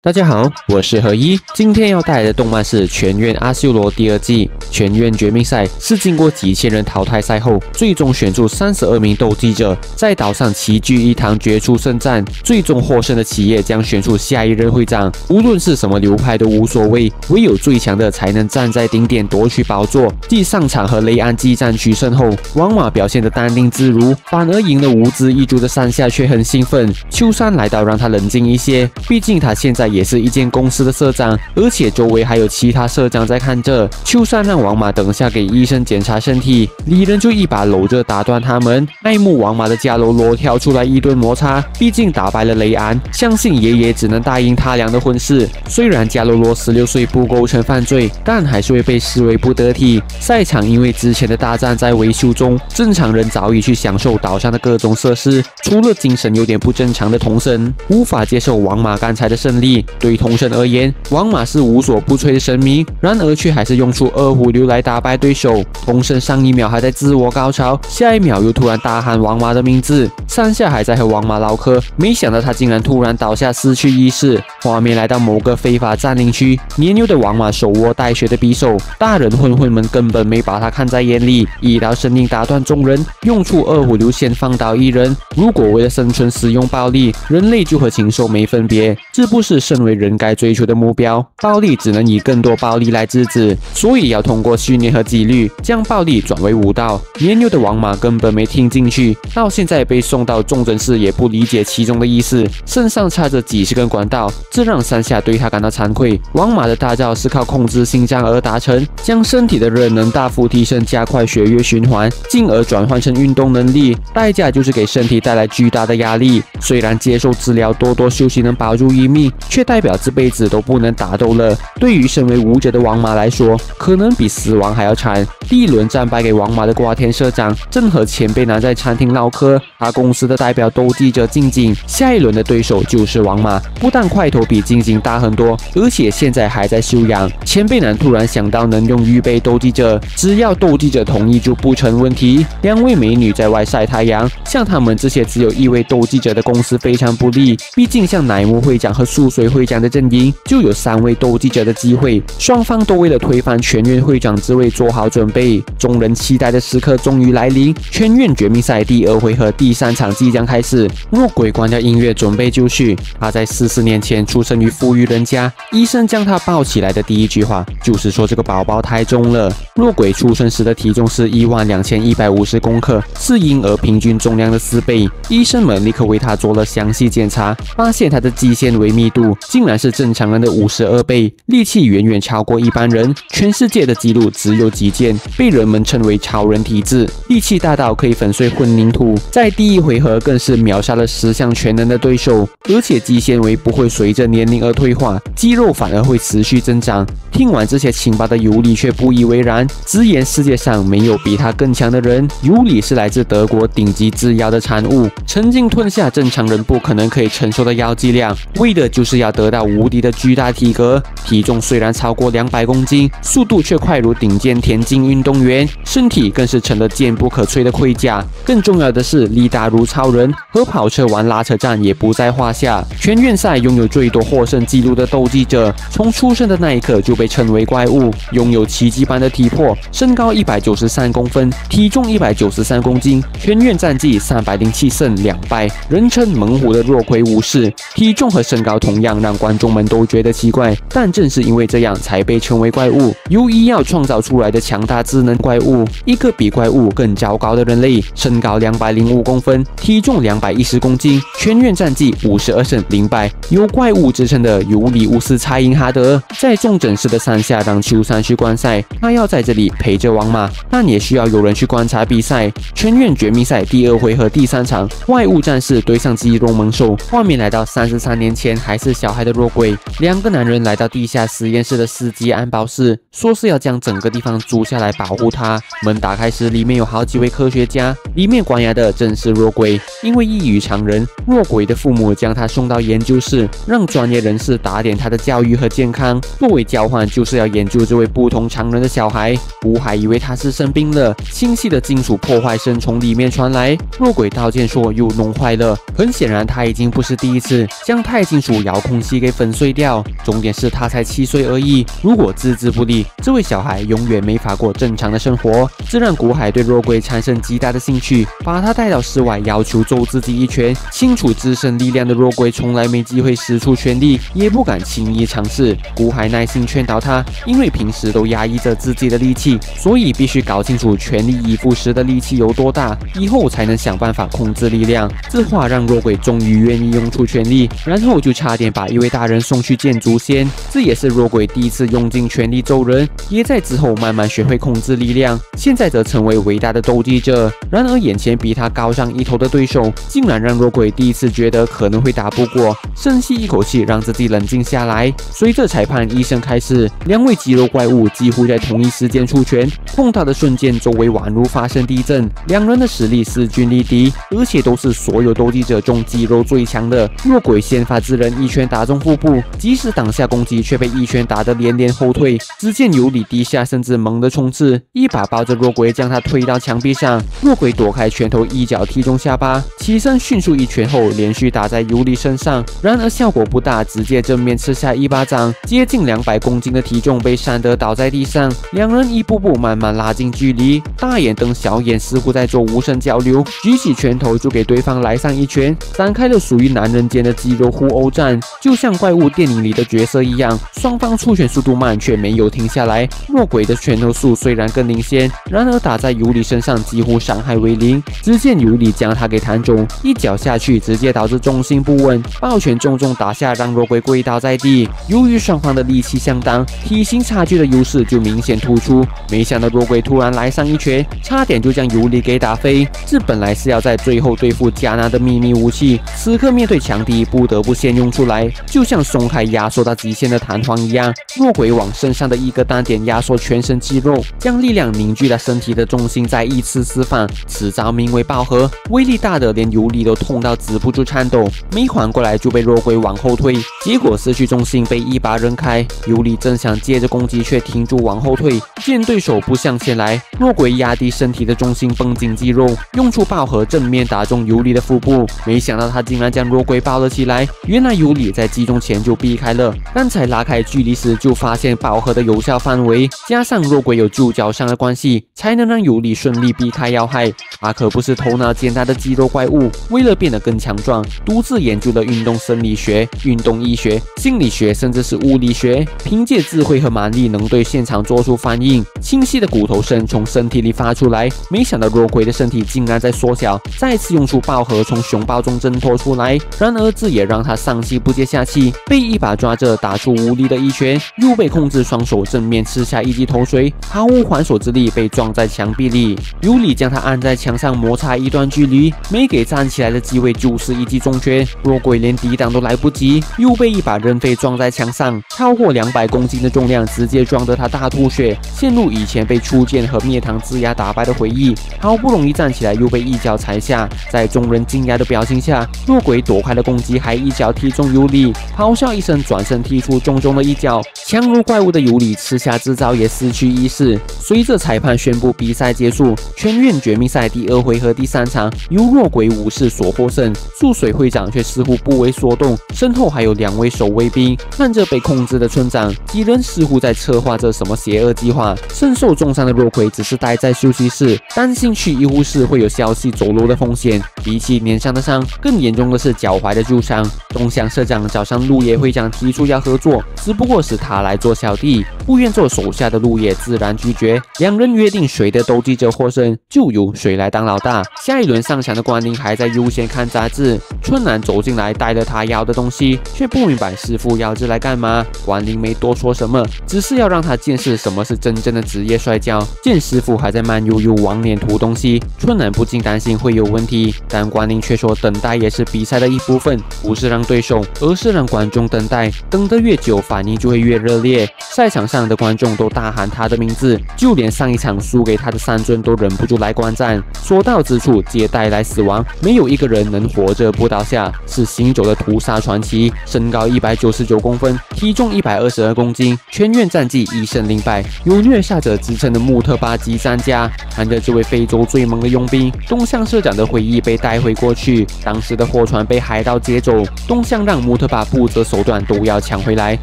大家好，我是何一，今天要带来的动漫是《全院阿修罗》第二季。全院绝命赛是经过几千人淘汰赛后，最终选出32名斗技者，在岛上齐聚一堂决出胜战。最终获胜的企业将选出下一任会长，无论是什么流派都无所谓，唯有最强的才能站在顶点夺取宝座。继上场和雷安激战取胜后，王马表现得淡定自如，反而赢了无知一族的山下却很兴奋。秋山来到让他冷静一些，毕竟他现在也是一间公司的社长，而且周围还有其他社长在看着。秋山让王马等下给医生检查身体，李仁就一把搂着打断他们。爱慕王马的伽罗罗跳出来一顿摩擦，毕竟打败了雷安，相信爷爷只能答应他俩的婚事。虽然伽罗罗16岁不构成犯罪，但还是会被视为不得体。赛场因为之前的大战在维修中，正常人早已去享受岛上的各种设施，除了精神有点不正常的童生，无法接受王马刚才的胜利。对童生而言，王马是无所不摧的神明，然而却还是用出256来打败对手。童生上一秒还在自我高潮，下一秒又突然大喊王马的名字。山下还在和王马唠嗑，没想到他竟然突然倒下失去意识。画面来到某个非法占领区，年幼的王马手握带血的匕首，大人混混们根本没把他看在眼里。一刀生命打断众人，用出256先放倒一人。如果为了生存使用暴力，人类就和禽兽没分别，这不是身为人该追求的目标。暴力只能以更多暴力来制止，所以要通过训练和纪律将暴力转为武道。年幼的王马根本没听进去，到现在被送到重症室也不理解其中的意思，身上插着几十根管道，这让山下对他感到惭愧。王马的大招是靠控制心脏而达成，将身体的热能大幅提升，加快血液循环，进而转换成运动能力，代价就是给身体带来巨大的压力。虽然接受治疗多多休息能保住一命，却代表这辈子都不能打斗了。对于身为武者的王马来说，可能比死亡还要惨。第一轮战败给王马的瓜田社长正和前辈男在餐厅唠嗑，他公司的代表斗技者静静，下一轮的对手就是王马。不但块头比静静大很多，而且现在还在休养。前辈男突然想到能用预备斗技者，只要斗技者同意就不成问题。两位美女在外晒太阳，像他们这些只有一位斗技者的公司非常不利，毕竟像乃木会长和素水会长的阵营就有3位斗技者的机会，双方都为了推翻全院会长之位做好准备。众人期待的时刻终于来临，全院绝命赛第2回合第3场即将开始。若鬼关掉音乐准备就绪，他在44年前出生于富裕人家，医生将他抱起来的第一句话就是说这个宝宝太重了。若鬼出生时的体重是12150公克，是婴儿平均重量的4倍。医生们立刻为他做了详细检查，发现他的肌纤维密度竟然是正常人的52倍，力气远远超过一般人，全世界的纪录只有几件，被人们称为超人体质，力气大到可以粉碎混凝土。在第1回合更是秒杀了10项全能的对手，而且肌纤维不会随着年龄而退化，肌肉反而会持续增长。听完这些情报的尤里却不以为然，直言世界上没有比他更强的人。尤里是来自德国顶级制药的产物，曾经吞下正常人不可能可以承受的药剂量，为的就是要得到无敌的巨大体格。体重虽然超过200公斤，速度却快如顶尖田径运动员，身体更是成了坚不可摧的盔甲。更重要的是，力大如超人，和跑车玩拉扯战也不在话下。全院赛拥有最多获胜纪录的斗技者，从出生的那一刻就被称为怪物，拥有奇迹般的体魄，身高193公分，体重193公斤，全院战绩307胜2败，人称猛虎的若魁武士，体重和身高同样让观众们都觉得奇怪，但正是因为这样才被称为怪物。由医药创造出来的强大智能怪物，一个比怪物更糟糕的人类，身高205公分，体重210公斤，全院战绩52胜0败，有怪物之称的尤里乌斯蔡因哈德。在重诊室的山下让秋山去观赛，他要在这里陪着王马，但也需要有人去观察比赛。全院绝命赛第2回合第3场，外物战士对上肌肉猛兽。画面来到33年前还是小孩的若鬼，两个男人来到地下实验室的司机安保室，说是要将整个地方租下来保护他。门打开时，里面有好几位科学家，里面关押的正是若鬼。因为异于常人，若鬼的父母将他送到研究室，让专业人士打点他的教育和健康，作为交换就是要研究这位不同常人的小孩。吴海以为他是生病了，清晰的金属破坏声从里面传来，若鬼道歉说又弄坏了。很显然他已经不是第一次将钛金属遥控空气给粉碎掉。重点是他才7岁而已，如果自制不力，这位小孩永远没法过正常的生活。这让古海对若龟产生极大的兴趣，把他带到室外，要求揍自己一拳。清楚自身力量的若龟从来没机会使出全力，也不敢轻易尝试。古海耐心劝导他，因为平时都压抑着自己的力气，所以必须搞清楚全力以赴时的力气有多大，以后才能想办法控制力量。这话让若龟终于愿意用出全力，然后就差点把一位大人送去见足仙。这也是若龟第一次用尽全力揍人，也在之后慢慢学会控制力量，现在则成为伟大的斗技者。然而眼前比他高上一头的对手，竟然让若龟第一次觉得可能会打不过，深吸一口气，让自己冷静下来。随着裁判一声开始，两位肌肉怪物几乎在同一时间出拳，碰到的瞬间，周围宛如发生地震。两人的实力势均力敌，而且都是所有斗技者中肌肉最强的。若龟先发制人，一拳打中腹部，即使挡下攻击，却被一拳打得连连后退。只见尤里低下身子，猛地冲刺，一把抱着若龟，将他推到墙壁上。若龟躲开拳头，一脚踢中下巴，起身迅速一拳后，连续打在尤里身上。然而效果不大，直接正面吃下一巴掌，接近200公斤的体重被扇得倒在地上。两人一步步慢慢拉近距离，大眼瞪小眼，似乎在做无声交流。举起拳头就给对方来上一拳，展开了属于男人间的肌肉互殴战，就像怪物电影里的角色一样。双方出拳速度慢，却没有停下来。若鬼的拳头数虽然更领先，然而打在尤里身上几乎伤害为零。只见尤里将他给弹中，一脚下去，直接导致重心不稳，抱拳重重打下，让若鬼跪倒在地。由于双方的力气相当，体型差距的优势就明显突出。没想到若鬼突然来上一拳，差点就将尤里给打飞。这本来是要在最后对付加纳的秘密武器，此刻面对强敌，不得不先用出来。就像松开压缩到极限的弹簧一样，若鬼往身上的一个单点压缩全身肌肉，将力量凝聚到身体的重心，再一次释放。此招名为爆核，威力大得连尤里都痛到止不住颤抖，没缓过来就被若鬼往后退，结果失去重心，被一把扔开。尤里正想接着攻击，却停住往后退。见对手不向前来，若鬼压低身体的重心，绷紧肌肉，用出爆核正面打中尤里的腹部。没想到他竟然将若鬼抱了起来，原来尤里在击中前就避开了，刚才拉开距离时就发现爆核的有效范围，加上若鬼有旧脚伤的关系，才能让尤里顺利避开要害。他可不是头脑简单的肌肉怪物，为了变得更强壮，独自研究了运动生理学、运动医学、心理学，甚至是物理学。凭借智慧和蛮力，能对现场做出反应。清晰的骨头声从身体里发出来，没想到若鬼的身体竟然在缩小，再次用出爆核从熊抱中挣脱出来。然而这也让他上气不接下气，被一把抓着打出无力的一拳，又被控制双手正面吃下一记头锤，毫无还手之力，被撞在墙壁里。尤里将他按在墙上摩擦一段距离，没给站起来的机会，就是一记重拳。若鬼连抵挡都来不及，又被一把扔飞，撞在墙上。超过200公斤的重量直接撞得他大吐血，陷入以前被初见和灭堂之牙打败的回忆。好不容易站起来，又被一脚踩下。在众人惊讶的表情下，若鬼躲开了攻击，还一脚踢中尤里，咆哮一声，转身踢出重重的一脚。强如怪物的尤里吃下这招也失去意识。随着裁判宣布比赛结束，全院绝命赛第2回和第3场由若鬼武士所获胜。素水会长却似乎不为所动，身后还有2位守卫兵。看着被控制的村长，几人似乎在策划着什么邪恶计划。身受重伤的若鬼只是待在休息室，担心去医务室会有消息走漏的风险。比起脸上的伤，更严重的是脚踝的旧伤。东乡社长找上鹿野会长提出要合作，只不过是他来做小弟，不愿做手下的鹿野自然拒绝。两人约定，谁的斗技者获胜，就由谁来当老大。下一轮上场的关宁还在悠闲看杂志，春兰走进来，带了他要的东西，却不明白师傅要这来干嘛。关宁没多说什么，只是要让他见识什么是真正的职业摔跤。见师傅还在慢悠悠往脸涂东西，春兰不禁担心会有问题，但关宁却说等待也是比赛的一部分，不是让对手，而是让观众等待，等得越久，反应就会越热烈。赛场上的观众都大喊他的名字，就连上一场输给他的3尊都忍不住来观战。所到之处皆带来死亡，没有一个人能活着不倒下，是行走的屠杀传奇。身高199公分，体重122公斤，全院战绩1胜0败，有虐杀者之称的穆特巴吉战家。看着这位非洲最猛的佣兵，东乡社长的回忆被带回过去。当时的货船被海盗劫走，东乡让穆特爸不择手段都要抢回来。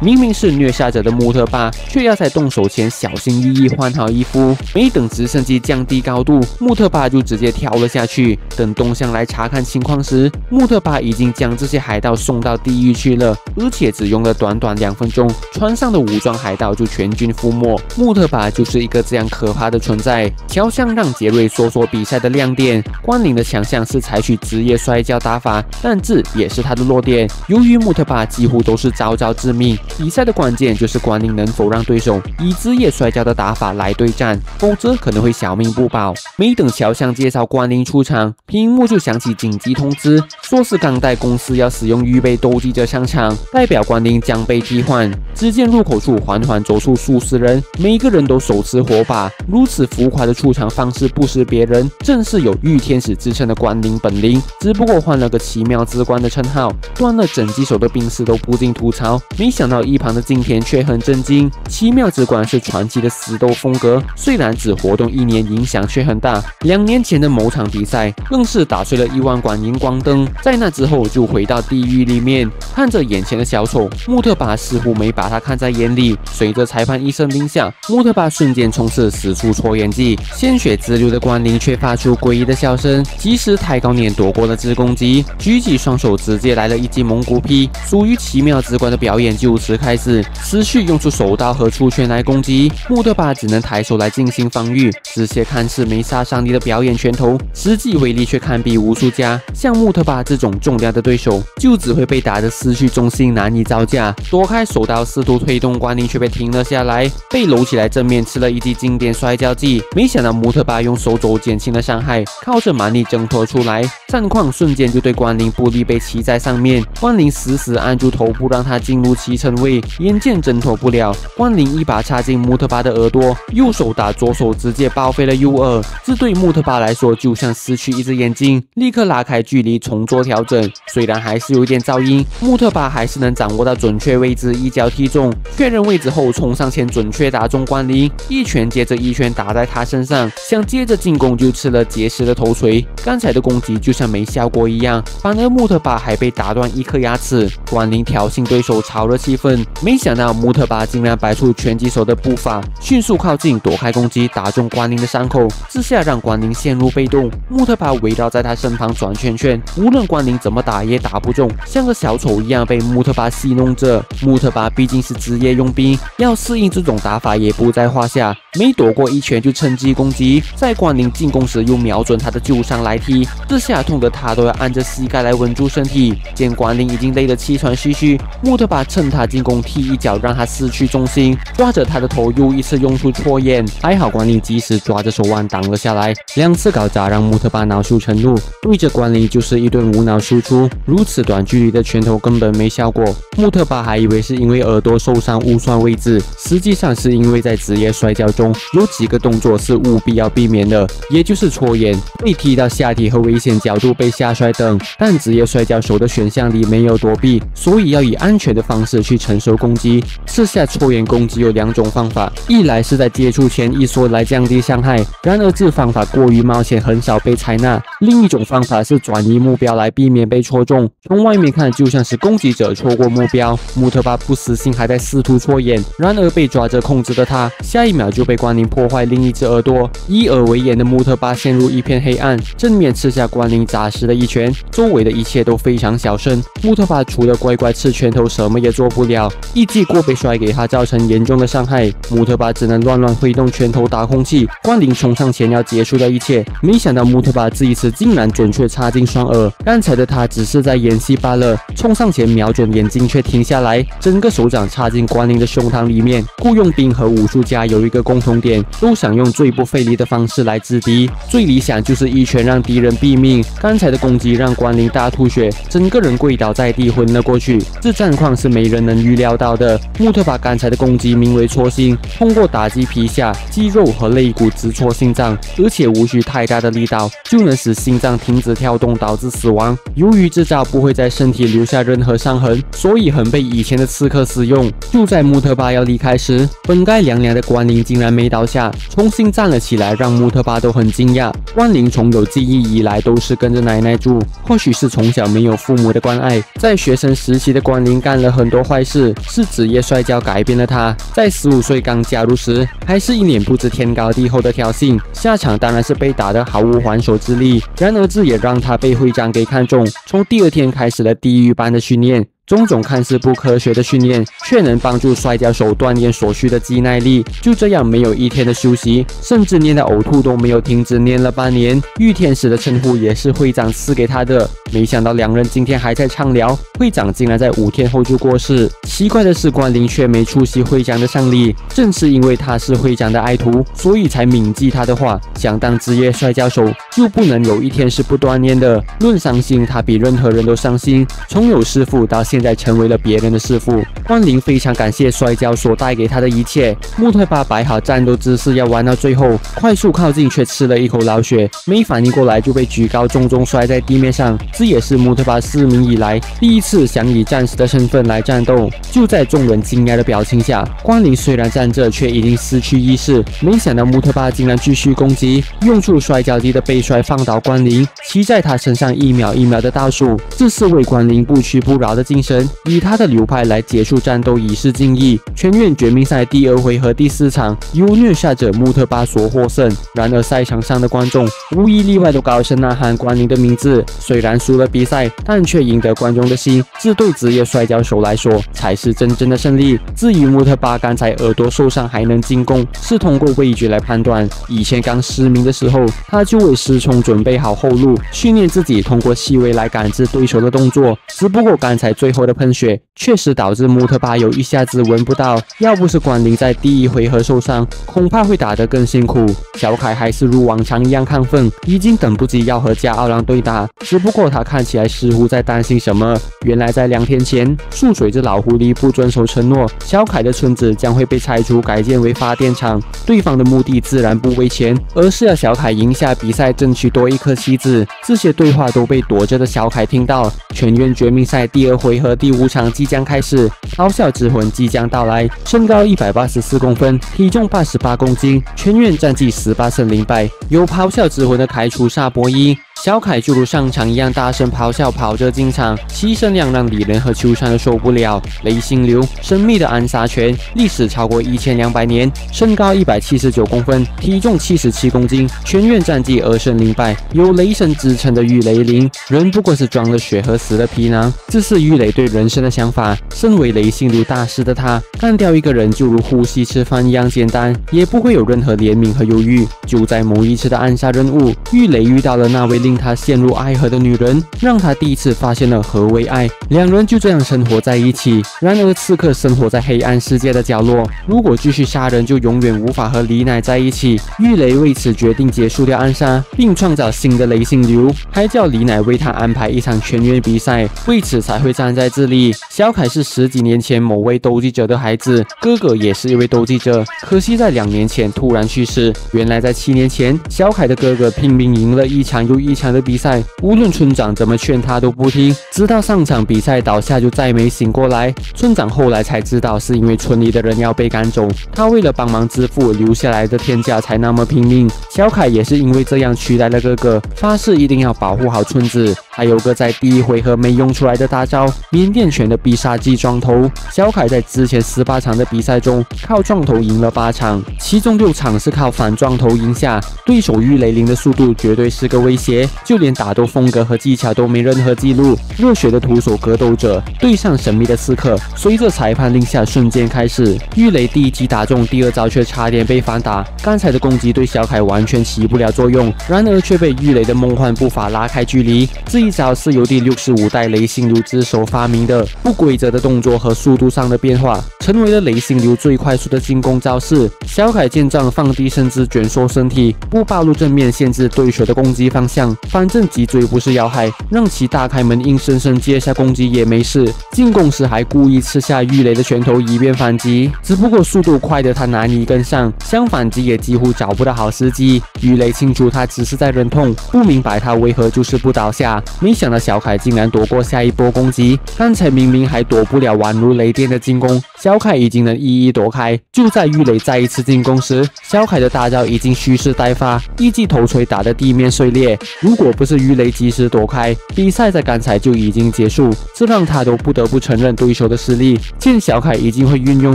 明明是虐杀者的穆特爸，却要在动手前小心翼翼换好衣服。没等直升机降低高度，穆特爸就直接跳了下去。等东乡来查看情况时，穆特爸已经将这些海盗送到地狱去了，而且只用了短短2分钟，船上的武装海盗就全军覆没。穆特爸就是一个这样可怕的存在。乔相让杰瑞说说比赛的亮点。关岭的强项是采取职业摔跤打法，但这也是他的弱点。由于穆特爸几乎都是招招致命，比赛的关键就是关岭能否让对手以职业摔跤的打法来对战，否则可能会小命不保。没等乔相介绍关岭出场，屏幕就响起紧急通知，说是钢带公司要使用预备斗技者上场，代表关岭将被替换。只见入口处缓缓走出数10人，每个人都手持火把，如此浮夸的出场方式不识别人，正是有御天使之称的关岭本领，只不过换了个奇妙之冠的称号。端了整几手的冰丝都不禁吐槽，没想到一旁的金田却很震惊。奇妙之冠是传奇的死斗风格，虽然只活动1年，影响却很大。2年前的某场比赛更是打碎了1万管荧光灯，在那之后就回到地狱里面。看着眼前的小丑，穆特爸似乎没把他看在眼里。随着裁判一声令下，穆特爸瞬间冲刺，使出搓眼技，鲜血直流的关岭却发出诡异的笑声。及时太高点躲过了之攻击，举起双手直接来了一记蒙古劈。属于奇妙之冠的表演就此开始，持续用出手刀和出拳来攻击，穆特爸只能抬手来进行防御。这些看似没杀伤力的表演拳头，实际威力却堪比无数家。像穆特爸这种重量的对手，就只会被打得失去重心，难以招架。躲开手刀试图推动关岭，却被停了下来，被搂起来正面吃了一记经典摔跤技。没想到穆特爸用手肘减轻了伤害，靠着蛮力挣脱出来，战况瞬间就对关岭不利，被骑在上面。关岭死死按住头部，让他进入骑乘位，眼见挣脱不了，关岭一把插进穆特爸的耳朵，右手打左手，直接报废了右耳。这对穆特爸来说就像失去一只眼睛，立刻拉开距离重做调整。虽然还是有点噪音，穆特爸还是能掌握到准确位置，一脚踢中，确认位置后冲上前准确打中关岭，一拳接着一拳打在他身上，想接着进攻就吃了结实的头锤。刚才的攻击就像没效果一样，反而穆特爸还被打断1颗牙齿。关岭挑衅对手，炒热气氛。没想到穆特爸竟然摆出拳击手的步伐，迅速靠近躲开攻击，打中关岭的伤口。这下让关岭陷入被动，穆特爸围绕在他身旁转圈圈，无论关岭怎么打也打不中，像个小丑一样被穆特爸戏弄着。穆特爸毕竟是职业佣兵，要适应这种打法也不在话下。没躲过一拳就趁机攻击，在关岭进攻时又瞄准他的旧伤来踢，这下痛得他都要按着膝盖来稳住身体。见关岭已经累得气喘吁吁，穆特爸趁他进攻踢一脚，让他失去重心，抓着他的头又一次用出戳眼。还好关岭及时抓着手腕挡了下来，2次搞砸让穆特爸恼羞成怒，对着关岭就是一顿无脑输出。如此短距离的拳头根本没效果，穆特爸还以为是因为耳朵受伤误算位置，实际上是因为在职业摔跤中有几个动作是务必要避免的，也就是戳眼、被踢到下体和危险角度被下摔等，但职业摔跤手的选项里没有躲避，所以要以安全的方式去承受攻击。这下戳眼攻击有2种方法，一来是在接触前一缩来降低伤害，然而这方法过于冒险，很少被采纳；另一种方法是转移目标来避免被戳中，从外面看就像是攻击者错过目标。穆特爸不死心，还在试图戳眼，然而被抓着控制的他，下一秒就被关岭破坏另一只耳朵。以耳为眼的穆特爸陷入一片黑暗，正面刺下关岭扎实的一拳，周围的一切都非常小声。穆特爸除了乖乖吃拳头什么也做不了，一记过背摔给他造成严重的伤害，穆特爸只能乱挥动拳头打空气。关岭冲上前要结束的一切，没想到穆特爸这一次竟然准确插进双耳，刚才的他只是在演戏罢了。冲上前瞄准眼睛却停下来，整个手掌插进关岭的胸膛里面。雇佣兵和武术家有一个共同点，都想用最不费力的方式来制敌，最理想就是一拳让敌人毙命。刚才的攻击让关岭大吐血，整个人跪倒在地昏了过去。这战况是没人能预料到的。穆特把刚才的攻击名为戳心，通过打击皮下、肌肉和肋骨直戳心脏，而且无需太大的力道就能使心脏停止跳动，导致死亡。由于这招不会在身体留下任何伤痕，所以很被以前的刺客使用。用。就在穆特巴要离开时，本该凉凉的关灵竟然没倒下，重新站了起来，让穆特巴都很惊讶。关灵从有记忆以来都是跟着奶奶住，或许是从小没有父母的关爱，在学生时期的关灵干了很多坏事，是职业摔跤改变了他。在15岁刚加入时，还是一脸不知天高地厚的挑衅，下场当然是被打得毫无还手之力。然而这也让他被会长给看中，从第2天开始了地狱般的训练。种种看似不科学的训练，却能帮助摔跤手锻炼所需的肌耐力。就这样，没有一天的休息，甚至练到呕吐都没有停止，练了8年。御天使的称呼也是会长赐给他的。没想到两人今天还在畅聊，会长竟然在5天后就过世。奇怪的是，关灵却没出席会长的丧礼。正是因为他是会长的爱徒，所以才铭记他的话：想当职业摔跤手，就不能有一天是不锻炼的。论伤心，他比任何人都伤心。从有师父到现在成为了别人的师傅，关灵非常感谢摔跤所带给他的一切。穆特巴摆好战斗姿势要玩到最后，快速靠近却吃了一口老血，没反应过来就被举高重重摔在地面上。这也是穆特巴4名以来第一次想以战士的身份来战斗。就在众人惊讶的表情下，关灵虽然站着，却已经失去意识。没想到穆特巴竟然继续攻击，用出摔跤机的背摔放倒关灵，骑在他身上1秒1秒的倒数。这是为关灵不屈不挠的精神，以他的流派来结束战斗以示敬意。全院绝命赛第2回和第4场由虐杀者穆特巴所获胜。然而赛场上的观众无一例外都高声呐喊关灵的名字，虽然输了比赛，但却赢得观众的心，这对职业摔跤手来说才是真正的胜利。至于穆特巴刚才耳朵受伤还能进攻，是通过味觉来判断。以前刚失明的时候，他就为失聪准备好后路，训练自己通过细微来感知对手的动作。只不过刚才最后的喷血确实导致穆特巴有一下子闻不到，要不是关灵在第1回合受伤，恐怕会打得更辛苦。小凯还是如往常一样亢奋，已经等不及要和加奥朗对打，只不过他看起来似乎在担心什么。原来在2天前，树水这老狐狸不遵守承诺，小凯的村子将会被拆除，改建为发电厂。对方的目的自然不为钱，而是要小凯赢下比赛，争取多一颗棋子。这些对话都被躲着的小凯听到。全院绝命赛第2回合第5场即将开始，咆哮之魂即将到来。身高184公分，体重88公斤，全院战绩18胜0败。由咆哮之魂的开除萨博伊。小凯就如上场一样大声咆哮跑着进场，其声量让李仁和秋山都受不了。雷星流，神秘的暗杀拳，历史超过1200年，身高179公分，体重77公斤，全院战绩2胜0败。有雷神之称的御雷灵，人不过是装了血和死的皮囊。这是御雷对人生的想法。身为雷星流大师的他，干掉一个人就如呼吸吃饭一样简单，也不会有任何怜悯和犹豫。就在某一次的暗杀任务，御雷遇到了那位令他陷入爱河的女人，让他第一次发现了何为爱。两人就这样生活在一起。然而刺客生活在黑暗世界的角落，如果继续杀人，就永远无法和李乃在一起。玉雷为此决定结束掉暗杀，并创造新的雷星流，还叫李乃为他安排一场全员比赛，为此才会站在这里。小凯是10几年前某位斗技者的孩子，哥哥也是一位斗技者，可惜在2年前突然去世。原来在7年前，小凯的哥哥拼命赢了一场又一场的比赛，无论村长怎么劝他都不听，直到上场比赛倒下就再没醒过来。村长后来才知道是因为村里的人要被赶走，他为了帮忙支付留下来的天价才那么拼命。小凯也是因为这样取代了哥哥，发誓一定要保护好村子。还有个在第1回合没用出来的大招，缅甸拳的必杀技撞头。小凯在之前18场的比赛中，靠撞头赢了8场，其中6场是靠反撞头赢下。对手御雷灵的速度绝对是个威胁，就连打斗风格和技巧都没任何记录。热血的徒手格斗者对上神秘的刺客，随着裁判令下瞬间开始。御雷第1击打中，第2招却差点被反打。刚才的攻击对小凯完全起不了作用，然而却被御雷的梦幻步伐拉开距离。这一招是由第65代雷星流之手发明的，不规则的动作和速度上的变化，成为了雷星流最快速的进攻招式。小凯见状放低身姿，卷缩身体，不暴露正面，限制对手的攻击方向。上，反正脊椎不是要害，让其大开门，硬生生接下攻击也没事。进攻时还故意吃下郁雷的拳头以便反击，只不过速度快的他难以跟上，想反击也几乎找不到好时机。郁雷清楚他只是在忍痛，不明白他为何就是不倒下。没想到小凯竟然躲过下一波攻击，刚才明明还躲不了宛如雷电的进攻，小凯已经能一一躲开。就在郁雷再一次进攻时，小凯的大招已经蓄势待发，一记头锤打得地面碎裂。如果不是郁雷及时躲开，比赛在刚才就已经结束，这让他都不得不承认对手的实力。见小凯已经会运用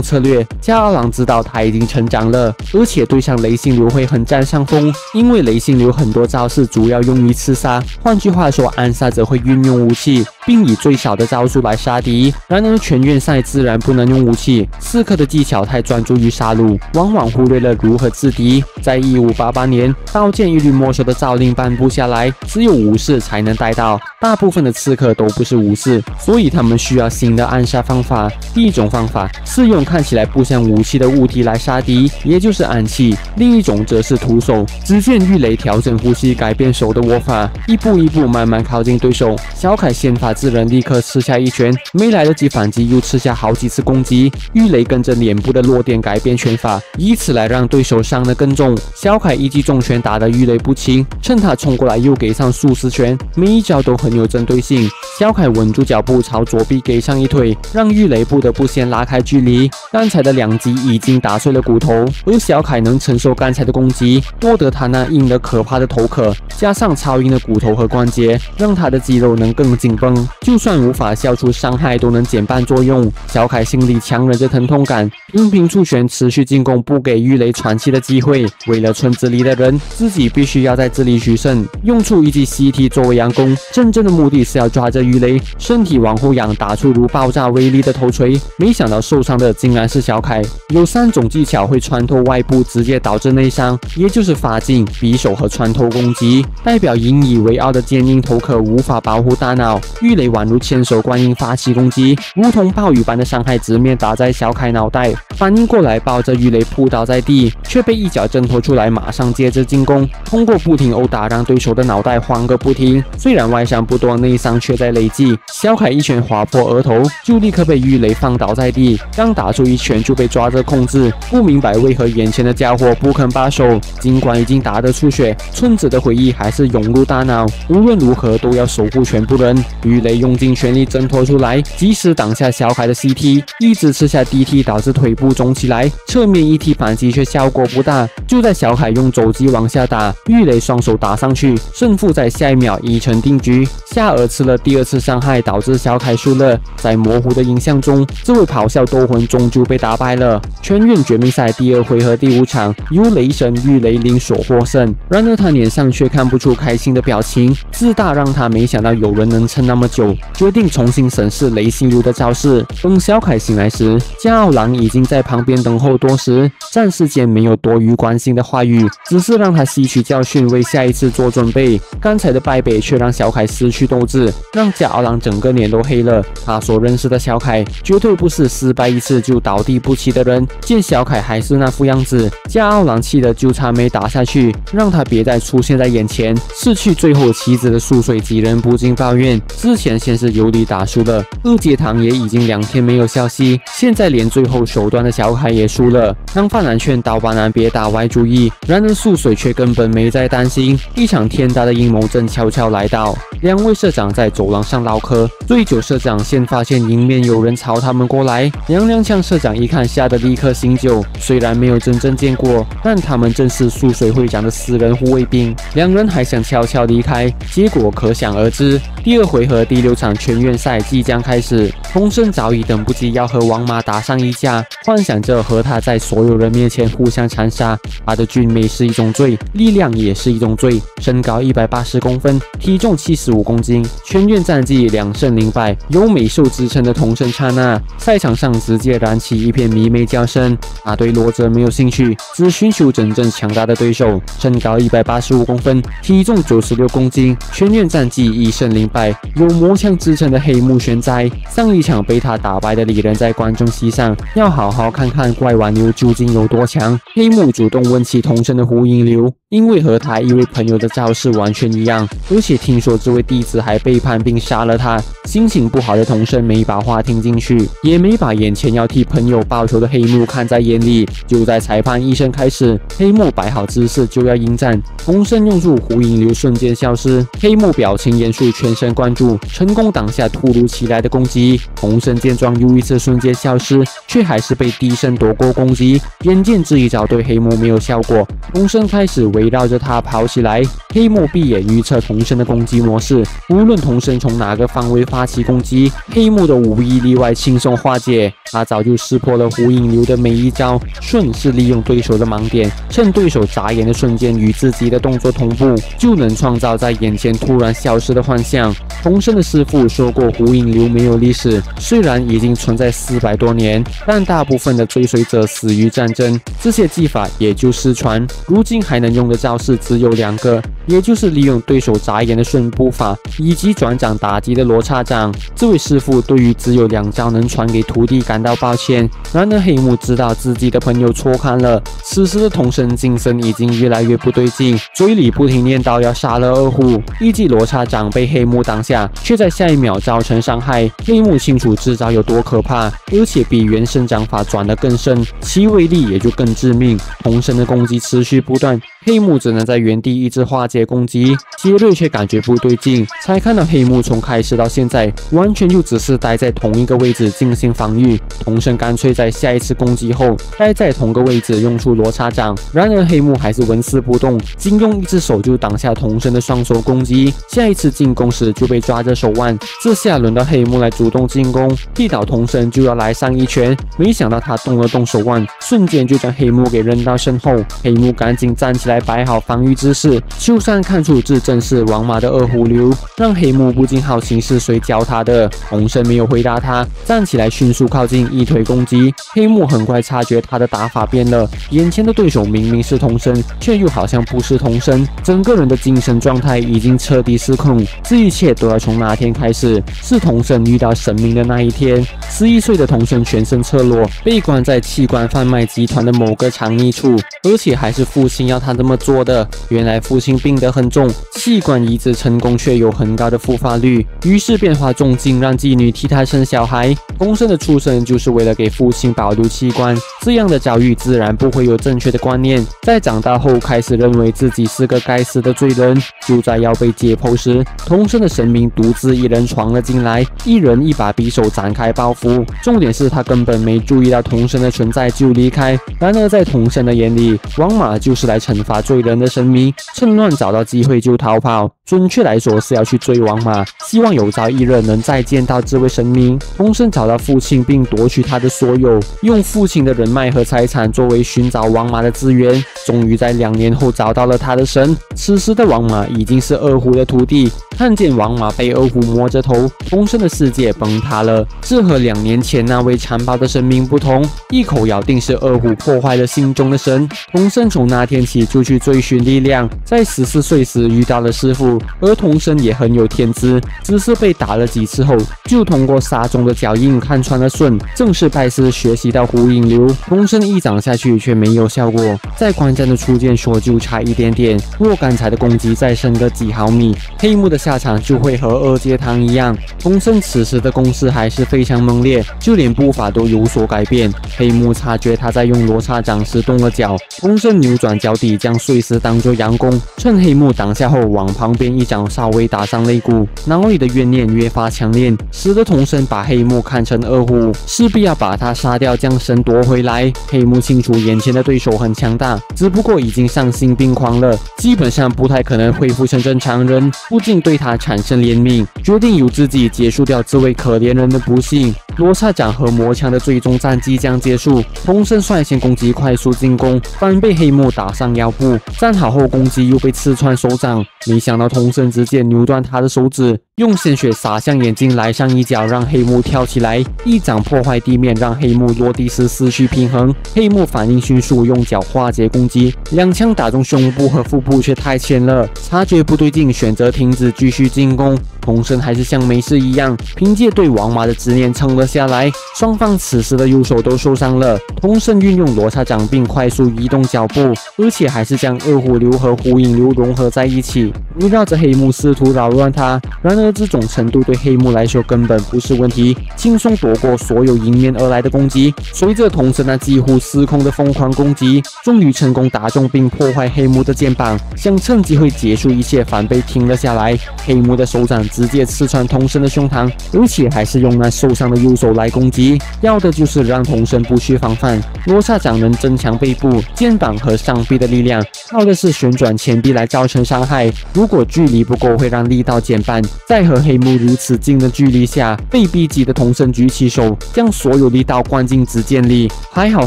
策略，加二郎知道他已经成长了，而且对上雷星流会很占上风，因为雷星流很多招式主要用于刺杀，换句话说，暗杀者会运用武器，并以最少的招数来杀敌。然而全院赛自然不能用武器，刺客的技巧太专注于杀戮，往往忽略了如何制敌。在1588年，刀剑一律没收的诏令颁布下来，只有武士才能带刀，大部分的刺客都不是武士，所以他们需要新的暗杀方法。第一种方法是用看起来不像武器的物体来杀敌，也就是暗器；另一种则是徒手。只见郁雷调整呼吸，改变手的握法，一步一步慢慢靠近对手。小凯先发制人，立刻吃下一拳，没来得及反击，又吃下好几次攻击。郁雷跟着脸部的落点改变拳法，以此来让对手伤得更重。小凯一记重拳打得郁雷不轻，趁他冲过来又给上数十拳，每一招都很有针对性。小凯稳住脚步，朝左臂给上一腿，让郁雷不得不先拉开距离。刚才的两击已经打碎了骨头，而小凯能承受刚才的攻击，多得他那硬得可怕的头壳，加上超硬的骨头和关节，让他的肌肉能更紧绷，就算无法消除伤害都能减半作用。小凯心里强忍着疼痛感，频频出拳持续进攻，不给郁雷喘气的机会。为了村子里的人，自己必须要在这里取胜。用出一记 CT 作为佯攻，真正的目的是要抓着郁雷，身体往后仰，打出如爆炸威力的头锤。没想到受伤的竟然是小凯。有3种技巧会穿透外部直接导致内伤，也就是发劲、匕首和穿透攻击。代表引以为傲的坚硬头壳无法保护大脑，郁雷宛如千手观音发起攻击，如同暴雨般的伤害直面打在小凯脑袋。反应过来，抱着郁雷扑倒在地，却被一脚挣脱出来，马上接着进攻。通过不停殴打，让对手的脑袋晃个不停。虽然外伤不多，内伤却在累积。小凯一拳划破额头，就立刻被郁雷放倒在地。刚打出一拳就被抓着控制，不明白为何眼前的家伙不肯罢手。尽管已经打得出血，村子的回忆还是涌入大脑，无论如何都要守护全部人。郁雷用尽全力挣脱出来，及时挡下小凯的 CT， 一直吃下 DT 导致腿部肿起来，侧面一踢反击却效果不大。就在小凯用肘击往下打，郁雷双手打上去，胜负在下一秒已成定局。夏尔吃了第2次伤害，导致小凯输了。在模糊的影像中，这位咆哮斗魂终究被打败了。全院绝命赛第2回合第5场，由雷神郁雷领所获胜。然而他脸上却看不出开心的表情，自大让他没想到有人能撑那么久，决定重新审视雷星流的招式。等小凯醒来时，加奥郎已经在旁边等候多时，战士间没有多余关心的话语，只是让他吸取教训，为下一次做准备。刚才的败北却让小凯失去斗志，让加奥郎整个脸都黑了。他所认识的小凯绝对不是失败一次就倒地不起的人。见小凯还是那副样子，加奥郎气得就差没打下去，让他别再出现在眼前。失去最后棋子的素水几人不禁抱怨，之前先是尤里打输了，二阶堂也已经2天没有消息，现在连最后手段的小凯也输了。当范兰劝刀疤男别打歪主意，然而素水却根本没在担心。一场天大的阴谋正悄悄来到，两位社长在走廊上唠嗑。醉酒社长先发现迎面有人朝他们过来，踉跄社长一看吓得立刻醒酒，虽然没有真正见过，但他们正是素水会长的私人护卫兵。两人还想悄悄离开，结果可想而知。第2回合第6场全院赛即将开始，童生早已等不及要和王妈打上一架，幻想着和他在所有人面前互相残杀。他的俊美是一种罪，力量也是一种罪。身高180公分，体重75公斤，全院战绩2胜0败，有美兽之称的童生刹那赛场上直接燃起一片迷妹叫声。他对罗泽没有兴趣，只寻求真正强大的对手。身高185公分，体重96公斤，全院战绩1胜0败，有魔枪之称的黑木玄哉。上一场被他打败的李仁在观众席上要好好看看怪玩流究竟有多强。黑木主动问起童生的胡银流，因为和他一位朋友的遭势完全一样，而且听说这位弟子还背叛并杀了他。心情不好的童生没把话听进去，也没把眼前要替朋友报仇的黑木看在眼里。就在裁判一声开始，黑木摆好姿势就要迎战，童生用术胡引流瞬间消失，黑木表情严肃，全神贯注，成功挡下突如其来的攻击。童生见状又一次瞬间消失，却还是被低声躲过攻击。眼见这一招对黑木没有效果，童生开始围绕着他跑起来。黑木闭眼预测童生的攻击模式，无论童生从哪个方位发起攻击，黑木都无一例外轻松化解。他早就识破了胡影流的每一招，顺势利用对手的盲点，趁对手眨眼的瞬间与自己的动作同步，就能创造在眼前突然消失的幻象。童生的师父说过，胡影流没有历史，虽然已经存在400多年，但大部分的追随者死于战争，这些技法也就失传。如今还能用的招式只有2个，也就是利用对手眨眼的顺步法以及转掌打击的罗刹掌。这位师父对于只有2招能传给徒弟感到抱歉。然而黑木知道自己的朋友错看了，此时的童生精神已经越来越不对劲，嘴里不停念叨要杀了二虎。一记罗刹掌被黑木挡下，却在下一秒造成伤害。黑木清楚这招有多可怕，而且比原生掌法转得更深，其威力也就更致命。童生的攻击持续不断，黑木只能在原地一直化解攻击。杰瑞却感觉不对劲，才看到黑木从开始到现在完全就只是待在同一个位置进行防御。童生干脆在下一次攻击后待在同个位置用出罗刹掌，然而黑木还是纹丝不动，仅用一只手就挡下童生的双手攻击。下一次进攻时就被抓着手腕，这下轮到黑木来主动进攻，踢倒童生就要来上一拳，没想到他动了动手腕，瞬间就将黑木给扔到身后。黑木赶紧站起来摆好防御姿势，就算看出这正是王马的二虎流，让黑木不禁好奇是谁教他的。童生没有回答他，站起来迅速靠近一腿攻击。黑木很快察觉他的打法变了，眼前的对手明明是童生，却又好像不是童生，整个人的精神状态已经彻底失控。这一切都要从那天开始，是童生遇到神明的那一天。11岁的童生全身赤裸，被关在器官贩卖集团的某个藏匿处，而且还是父亲要他这么做的。原来父亲病得很重，器官移植成功却有很高的复发率，于是便花重金让妓女替他生小孩。童生的出生就是为了给父亲保留器官，这样的遭遇自然不会有正确的观念。在长大后开始认为自己是个该死的罪人。就在要被解剖时，童生的神明独自一人闯了进来，一人一把匕首展开报复。重点是他根本没注意到童生的存在就离开。然而在童生的眼里，王马就是来惩罚罪人的神明，趁乱找到机会就逃跑，准确来说是要去追王马，希望有朝一日能再见到这位神明。童生找到父亲并夺取他的所有，用父亲的人脉和财产作为寻找王马的资源，终于在2年后找到了他的神。此时的王马已经是二虎的徒弟，看见王马被二虎摸着头，童生的世界崩塌了。这和2年前那位残暴的神明不同，一口咬定是二虎破坏了心中的神。童生从那天起就去追寻力量，在14岁时遇到了师父，而童生也很有天资，只是被打了几次后，就通过沙中的脚印看穿了顺，正式拜师学习到胡影流。童生一掌下去却没有效果，在关键的初见所就差一点点，若刚才的攻击再深个几毫米，黑幕的下场就会和2阶堂一样。童生此时的攻势还是非常猛烈，就连步法都有所改变。黑幕察觉他在用罗刹掌时动了脚，童生扭转脚底将碎石当作佯攻，趁黑幕挡下后往旁边一掌稍微打上肋骨，脑里的怨念越发强烈，使得童生把黑幕看成二虎，势必要把他杀掉将神夺回来。黑幕清楚眼前的对手很强大，只不过已经丧心病狂了，基本上不太可能恢复成正常人，不禁对他产生怜悯，决定由自己结束掉这位可怜人的不幸。罗刹掌和魔枪的最终战即将结束，童生率先攻击快速进攻，反被黑幕打上腰部，站好后攻击又被刺穿手掌，没想到童生直接扭断他的手指，用鲜血洒向眼睛，来上一脚让黑幕跳起来，一掌破坏地面，让黑幕落地时失去平衡。黑幕反应迅速，用脚化解攻击，两枪打中胸部和腹部却太浅了，察觉不对劲，选择停止继续进攻。童生还是像没事一样，凭借对王麻的执念撑了下来。双方此时的右手都受伤了，童生运用罗刹掌并快速移动脚步，而且还是将恶虎流和狐影流融合在一起，围绕着黑幕试图扰乱他。然而，这种程度对黑幕来说根本不是问题，轻松躲过所有迎面而来的攻击。随着童生那几乎失控的疯狂攻击，终于成功打中并破坏黑幕的肩膀，想趁机会结束一切，反被停了下来。黑幕的手掌直接刺穿童生的胸膛，而且还是用那受伤的右手来攻击，要的就是让童生不去防范。罗刹掌能增强背部、肩膀和上臂的力量，靠的是旋转前臂来造成伤害。如果距离不够，会让力道减半。在和黑幕如此近的距离下，被逼急的童生举起手，将所有力道灌进指尖里。还好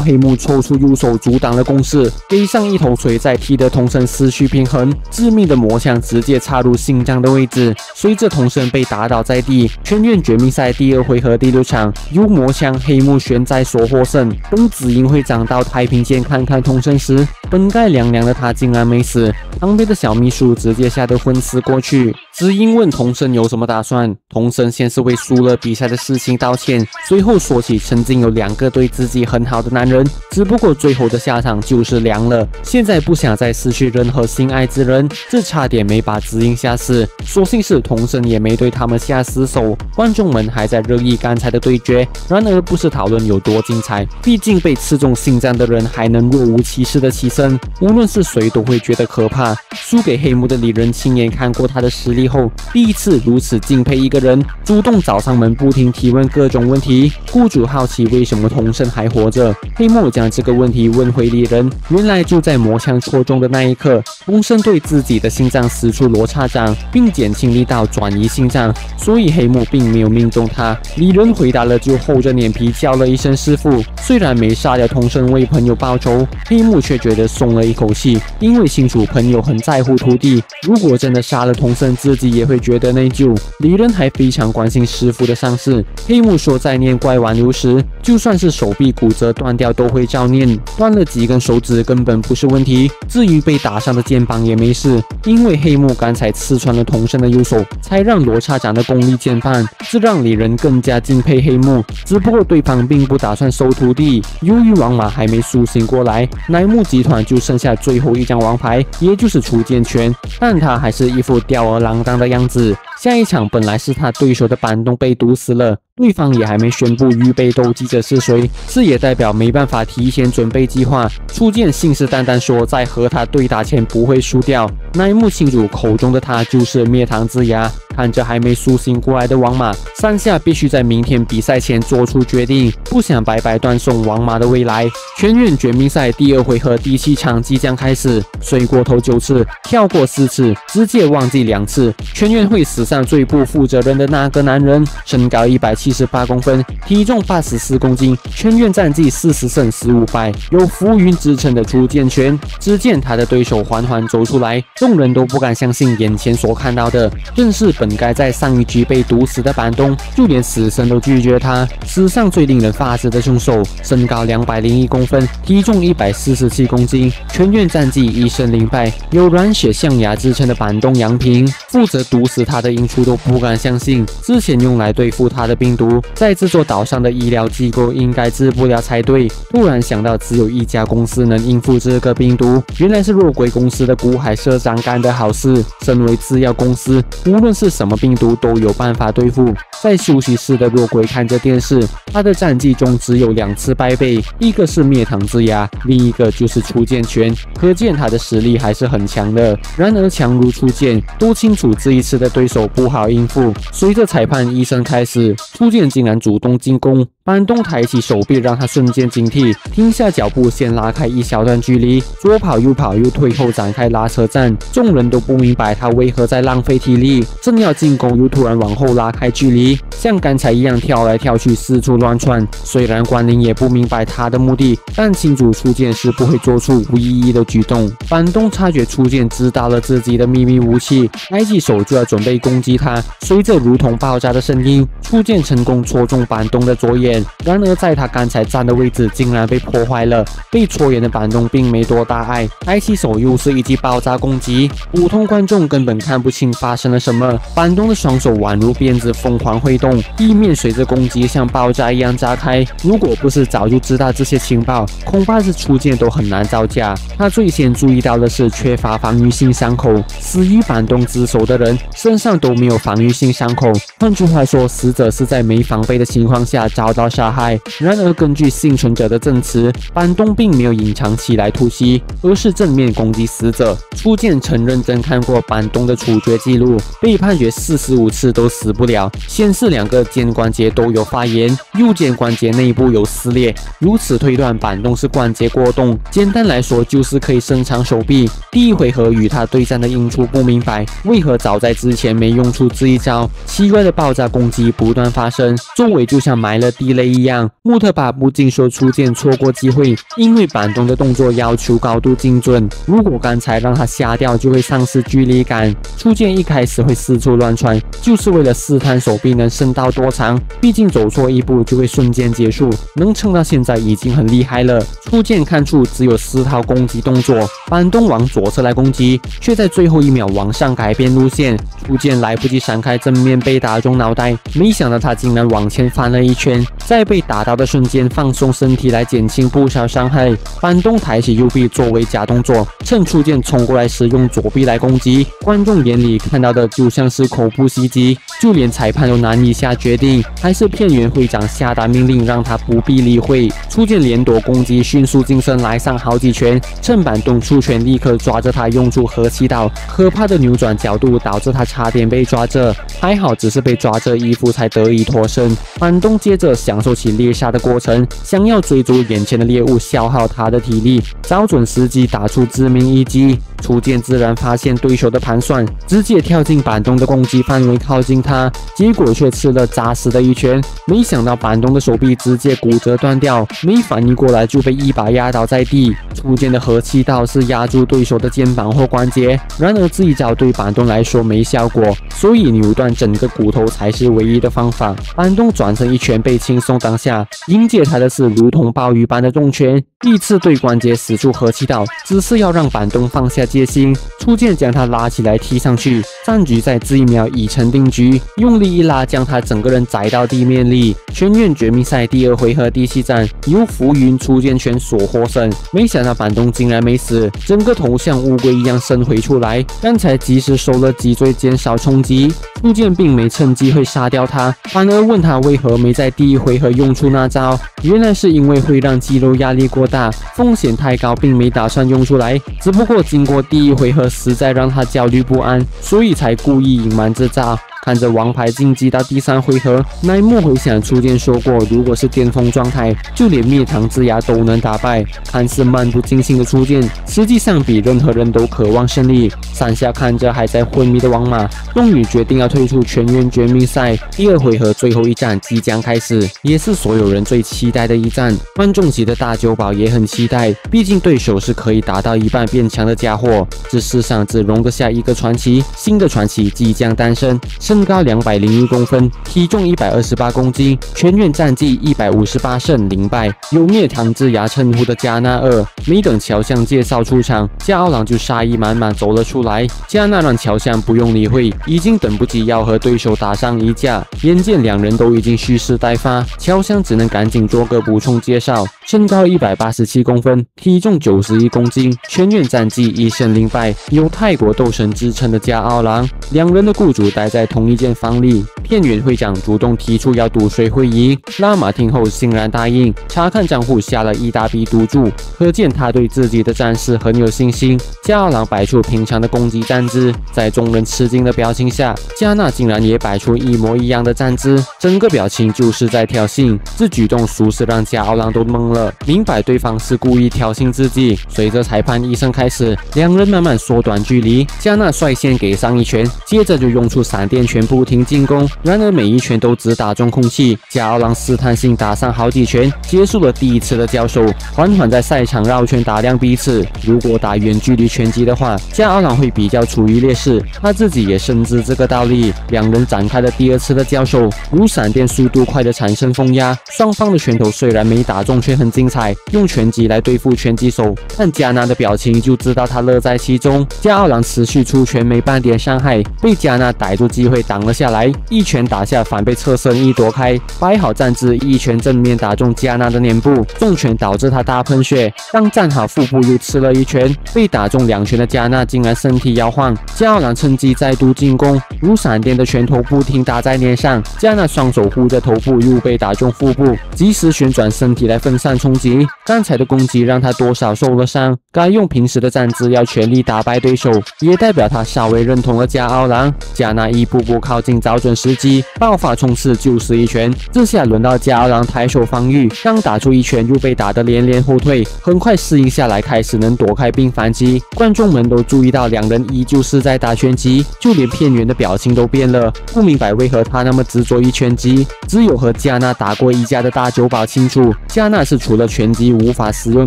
黑幕抽出右手阻挡了攻势，背上一头锤再踢得童生失去平衡，致命的魔枪直接插入心脏的位置。随着童生被打倒在地，全院绝命赛第2回合第6场，幽魔枪黑幕悬在所获胜。等紫英会长到太平间看看童生时，本该凉凉的他竟然没死，旁边的小秘书直接吓得昏死过去。只因问童生有什么打算，童生先是为输了比赛的事情道歉，随后说起曾经有2个对自己很好的男人，只不过最后的下场就是凉了，现在不想再失去任何心爱之人，这差点没把紫英吓死。所幸是童生也没对他们下死手，观众们还在热议刚才的对决，然而不是讨论有多精彩，毕竟被刺中心脏的人还能若无其事的起身，无论是谁都会觉得可怕。输给黑幕的李仁亲眼看过他的实力后，第一次如此敬佩一个人，主动找上门，不停提问各种问题。雇主好奇为什么童生还活着，黑幕将这个问题问回李仁。原来就在魔枪戳中的那一刻，童生对自己的心脏使出罗刹掌，并减轻力道转移心脏，所以黑幕并没有命中他。李仁回答了就厚着脸皮叫了一声师傅。虽然没杀掉童生为朋友报仇，黑幕却觉得松了一口气，因为清楚朋友很在乎徒弟，如果真的杀了童生，自己也会觉得内疚。李仁还非常关心师傅的伤势，黑幕说在念怪挽留时，就算是手臂骨折断掉都会照念，断了几根手指根本不是问题。至于被打伤的肩膀也没事，因为黑幕刚才刺穿了童生的右手，才让罗刹掌的功力减半，这让李仁更加敬佩黑幕。只不过对方并不打算收徒弟，由于王马还没苏醒过来，乃木集团就剩下最后一张王牌，也就是锄剑拳，但他还是一副吊儿郎当的样子。下一场本来是他对手的板东被毒死了，对方也还没宣布预备斗技者是谁，这也代表没办法提前准备计划。初见信誓旦旦说在和他对打前不会输掉，乃木庆主口中的他就是灭堂之牙。看着还没苏醒过来的王马，山下必须在明天比赛前做出决定，不想白白断送王马的未来。全院绝命赛第2回合第7场即将开始，睡过头9次，跳过4次，直接忘记2次。全院会史上最不负责任的那个男人，身高178公分，体重84公斤，全院战绩40胜15败，有浮云之称的锄剑拳。只见他的对手缓缓走出来，众人都不敢相信眼前所看到的，正是本该在上一局被毒死的板东，就连死神都拒绝他。史上最令人发指的凶手，身高201公分，体重147公斤，全院战绩1胜0败，有软血象牙之称的板东杨平。负责毒死他的英出都不敢相信，之前用来对付他的病毒在这座岛上的医疗机构应该治不了才对，突然想到只有一家公司能应付这个病毒，原来是若鬼公司的古海社长干的好事。身为制药公司，无论是什么病毒都有办法对付。在休息室的若鬼看着电视，他的战绩中只有2次败北，一个是灭堂之牙，另一个就是锄剑拳，可见他的实力还是很强的。然而强如锄剑，都清楚这一次的对手不好应付。随着裁判一声开始，锄剑竟然主动进攻，班动抬起手臂，让他瞬间警惕，停下脚步，先拉开一小段距离，左跑右跑又退后，展开拉扯战。众人都不明白他为何在浪费体力，正要进攻，又突然往后拉开距离，像刚才一样跳来跳去，四处乱窜。虽然关林也不明白他的目的，但清楚初见是不会做出无意义的举动。班动察觉初见知道了自己的秘密武器，抬起手就要准备攻击他。随着如同爆炸的声音，初见成功戳中班动的左眼。 然而，在他刚才站的位置竟然被破坏了。被戳眼的板东并没多大碍，抬起手又是一记爆炸攻击。普通观众根本看不清发生了什么。板东的双手宛如鞭子疯狂挥动，地面随着攻击像爆炸一样炸开。如果不是早就知道这些情报，恐怕是初见都很难招架。他最先注意到的是缺乏防御性伤口，死于板东之手的人身上都没有防御性伤口。换句话说，死者是在没防备的情况下遭到 杀害。然而，根据幸存者的证词，板东并没有隐藏起来突袭，而是正面攻击死者。初见曾认真看过板东的处决记录，被判决45次都死不了。先是2个肩关节都有发炎，右肩关节内部有撕裂。如此推断，板东是关节过动。简单来说，就是可以伸长手臂。第一回合与他对战的英初不明白为何早在之前没用出这一招。奇怪的爆炸攻击不断发生，周围就像埋了地雷 一样，穆特巴不禁说初见错过机会，因为板东的动作要求高度精准，如果刚才让他瞎掉，就会丧失距离感。初见一开始会四处乱窜，就是为了试探手臂能伸到多长，毕竟走错一步就会瞬间结束，能撑到现在已经很厉害了。初见看出只有4套攻击动作，板东往左侧来攻击，却在最后一秒往上改变路线，初见来不及闪开，正面被打中脑袋，没想到他竟然往前翻了一圈。 在被打到的瞬间，放松身体来减轻不少伤害。板东抬起右臂作为假动作，趁初见冲过来时用左臂来攻击。观众眼里看到的就像是恐怖袭击，就连裁判都难以下决定，还是片源会长下达命令让他不必理会。初见连躲攻击，迅速近身来上好几拳，趁板东出拳，立刻抓着他用出合气道，可怕的扭转角度导致他差点被抓着，还好只是被抓着衣服才得以脱身。板东接着想 享受起猎杀的过程，想要追逐眼前的猎物，消耗他的体力，找准时机打出致命一击。初见自然发现对手的盘算，直接跳进板东的攻击范围，靠近他，结果却吃了扎实的一拳。没想到板东的手臂直接骨折断掉，没反应过来就被一把压倒在地。初见的合气道是压住对手的肩膀或关节，然而这一招对板东来说没效果，所以扭断整个骨头才是唯一的方法。板东转身一拳被轻 松当下，迎接他的是如同鲍鱼般的重拳。第一次对关节使出合气道，只是要让板东放下戒心。初见将他拉起来踢上去，战局在这一秒已成定局。用力一拉，将他整个人砸到地面里。全院绝命赛2回合第7战，由浮云初见拳所获胜。没想到板东竟然没死，整个头像乌龟一样伸回出来。刚才及时收了脊椎，减少冲击。初见并没趁机会杀掉他，反而问他为何没在第1回合用出那招，原来是因为会让肌肉压力过大，风险太高，并没打算用出来。只不过经过第1回合实在让他焦虑不安，所以才故意隐瞒这招。 看着王牌晋级到第3回合，奈莫回想初见说过，如果是巅峰状态，就连灭唐之牙都能打败。看似漫不经心的初见，实际上比任何人都渴望胜利。山下看着还在昏迷的王马，终于决定要退出全员绝命赛。第2回合最后一战即将开始，也是所有人最期待的一战。观众席的大久保也很期待，毕竟对手是可以打到一半变强的家伙。这世上只容得下一个传奇，新的传奇即将诞生。 身高201公分，体重128公斤，全院战绩158胜0败，有“灭唐之牙”称呼的加纳二没等乔相介绍出场，加奥朗就杀意满满走了出来。加纳让乔相不用理会，已经等不及要和对手打上一架。眼见两人都已经蓄势待发，乔相只能赶紧做个补充介绍：身高187公分，体重91公斤，全院战绩1胜0败，有“泰国斗神”之称的加奥朗。两人的雇主待在同一家见方丽。片源会长主动提出要读谁会赢，拉玛听后欣然答应。查看账户下了一大笔赌注，可见他对自己的战士很有信心。加朗摆出平常的攻击站姿，在众人吃惊的表情下，加纳竟然也摆出一模一样的站姿，整个表情就是在挑衅。这举动属实让加奥朗都懵了，明白对方是故意挑衅自己。随着裁判一声开始，两人慢慢缩短距离。加纳率先给上一拳，接着就用出闪电拳不停进攻。 然而每一拳都只打中空气，加奥朗试探性打上好几拳，结束了第一次的交手。缓缓在赛场绕圈打量彼此。如果打远距离拳击的话，加奥朗会比较处于劣势，他自己也深知这个道理。两人展开了第二次的交手，如闪电速度快的产生风压，双方的拳头虽然没打中，却很精彩。用拳击来对付拳击手，看加纳的表情就知道他乐在其中。加奥朗持续出拳，没半点伤害，被加纳逮住机会挡了下来，一拳打下，反被侧身一躲开，摆好站姿，一拳正面打中加纳的脸部，重拳导致他大喷血。刚站好腹部又吃了一拳，被打中两拳的加纳竟然身体摇晃。加奥朗趁机再度进攻，如闪电的拳头不停打在脸上，加纳双手护着头部又被打中腹部，及时旋转身体来分散冲击。刚才的攻击让他多少受了伤，该用平时的站姿要全力打败对手，也代表他稍微认同了加奥朗。加纳一步步靠近，找准时 爆发冲刺就是一拳，这下轮到加奥朗抬手防御，刚打出一拳又被打得连连后退，很快适应下来，开始能躲开并反击。观众们都注意到两人依旧是在打拳击，就连片源的表情都变了，不明白为何他那么执着于拳击。只有和加纳打过一架的大久保清楚，加纳是除了拳击无法使用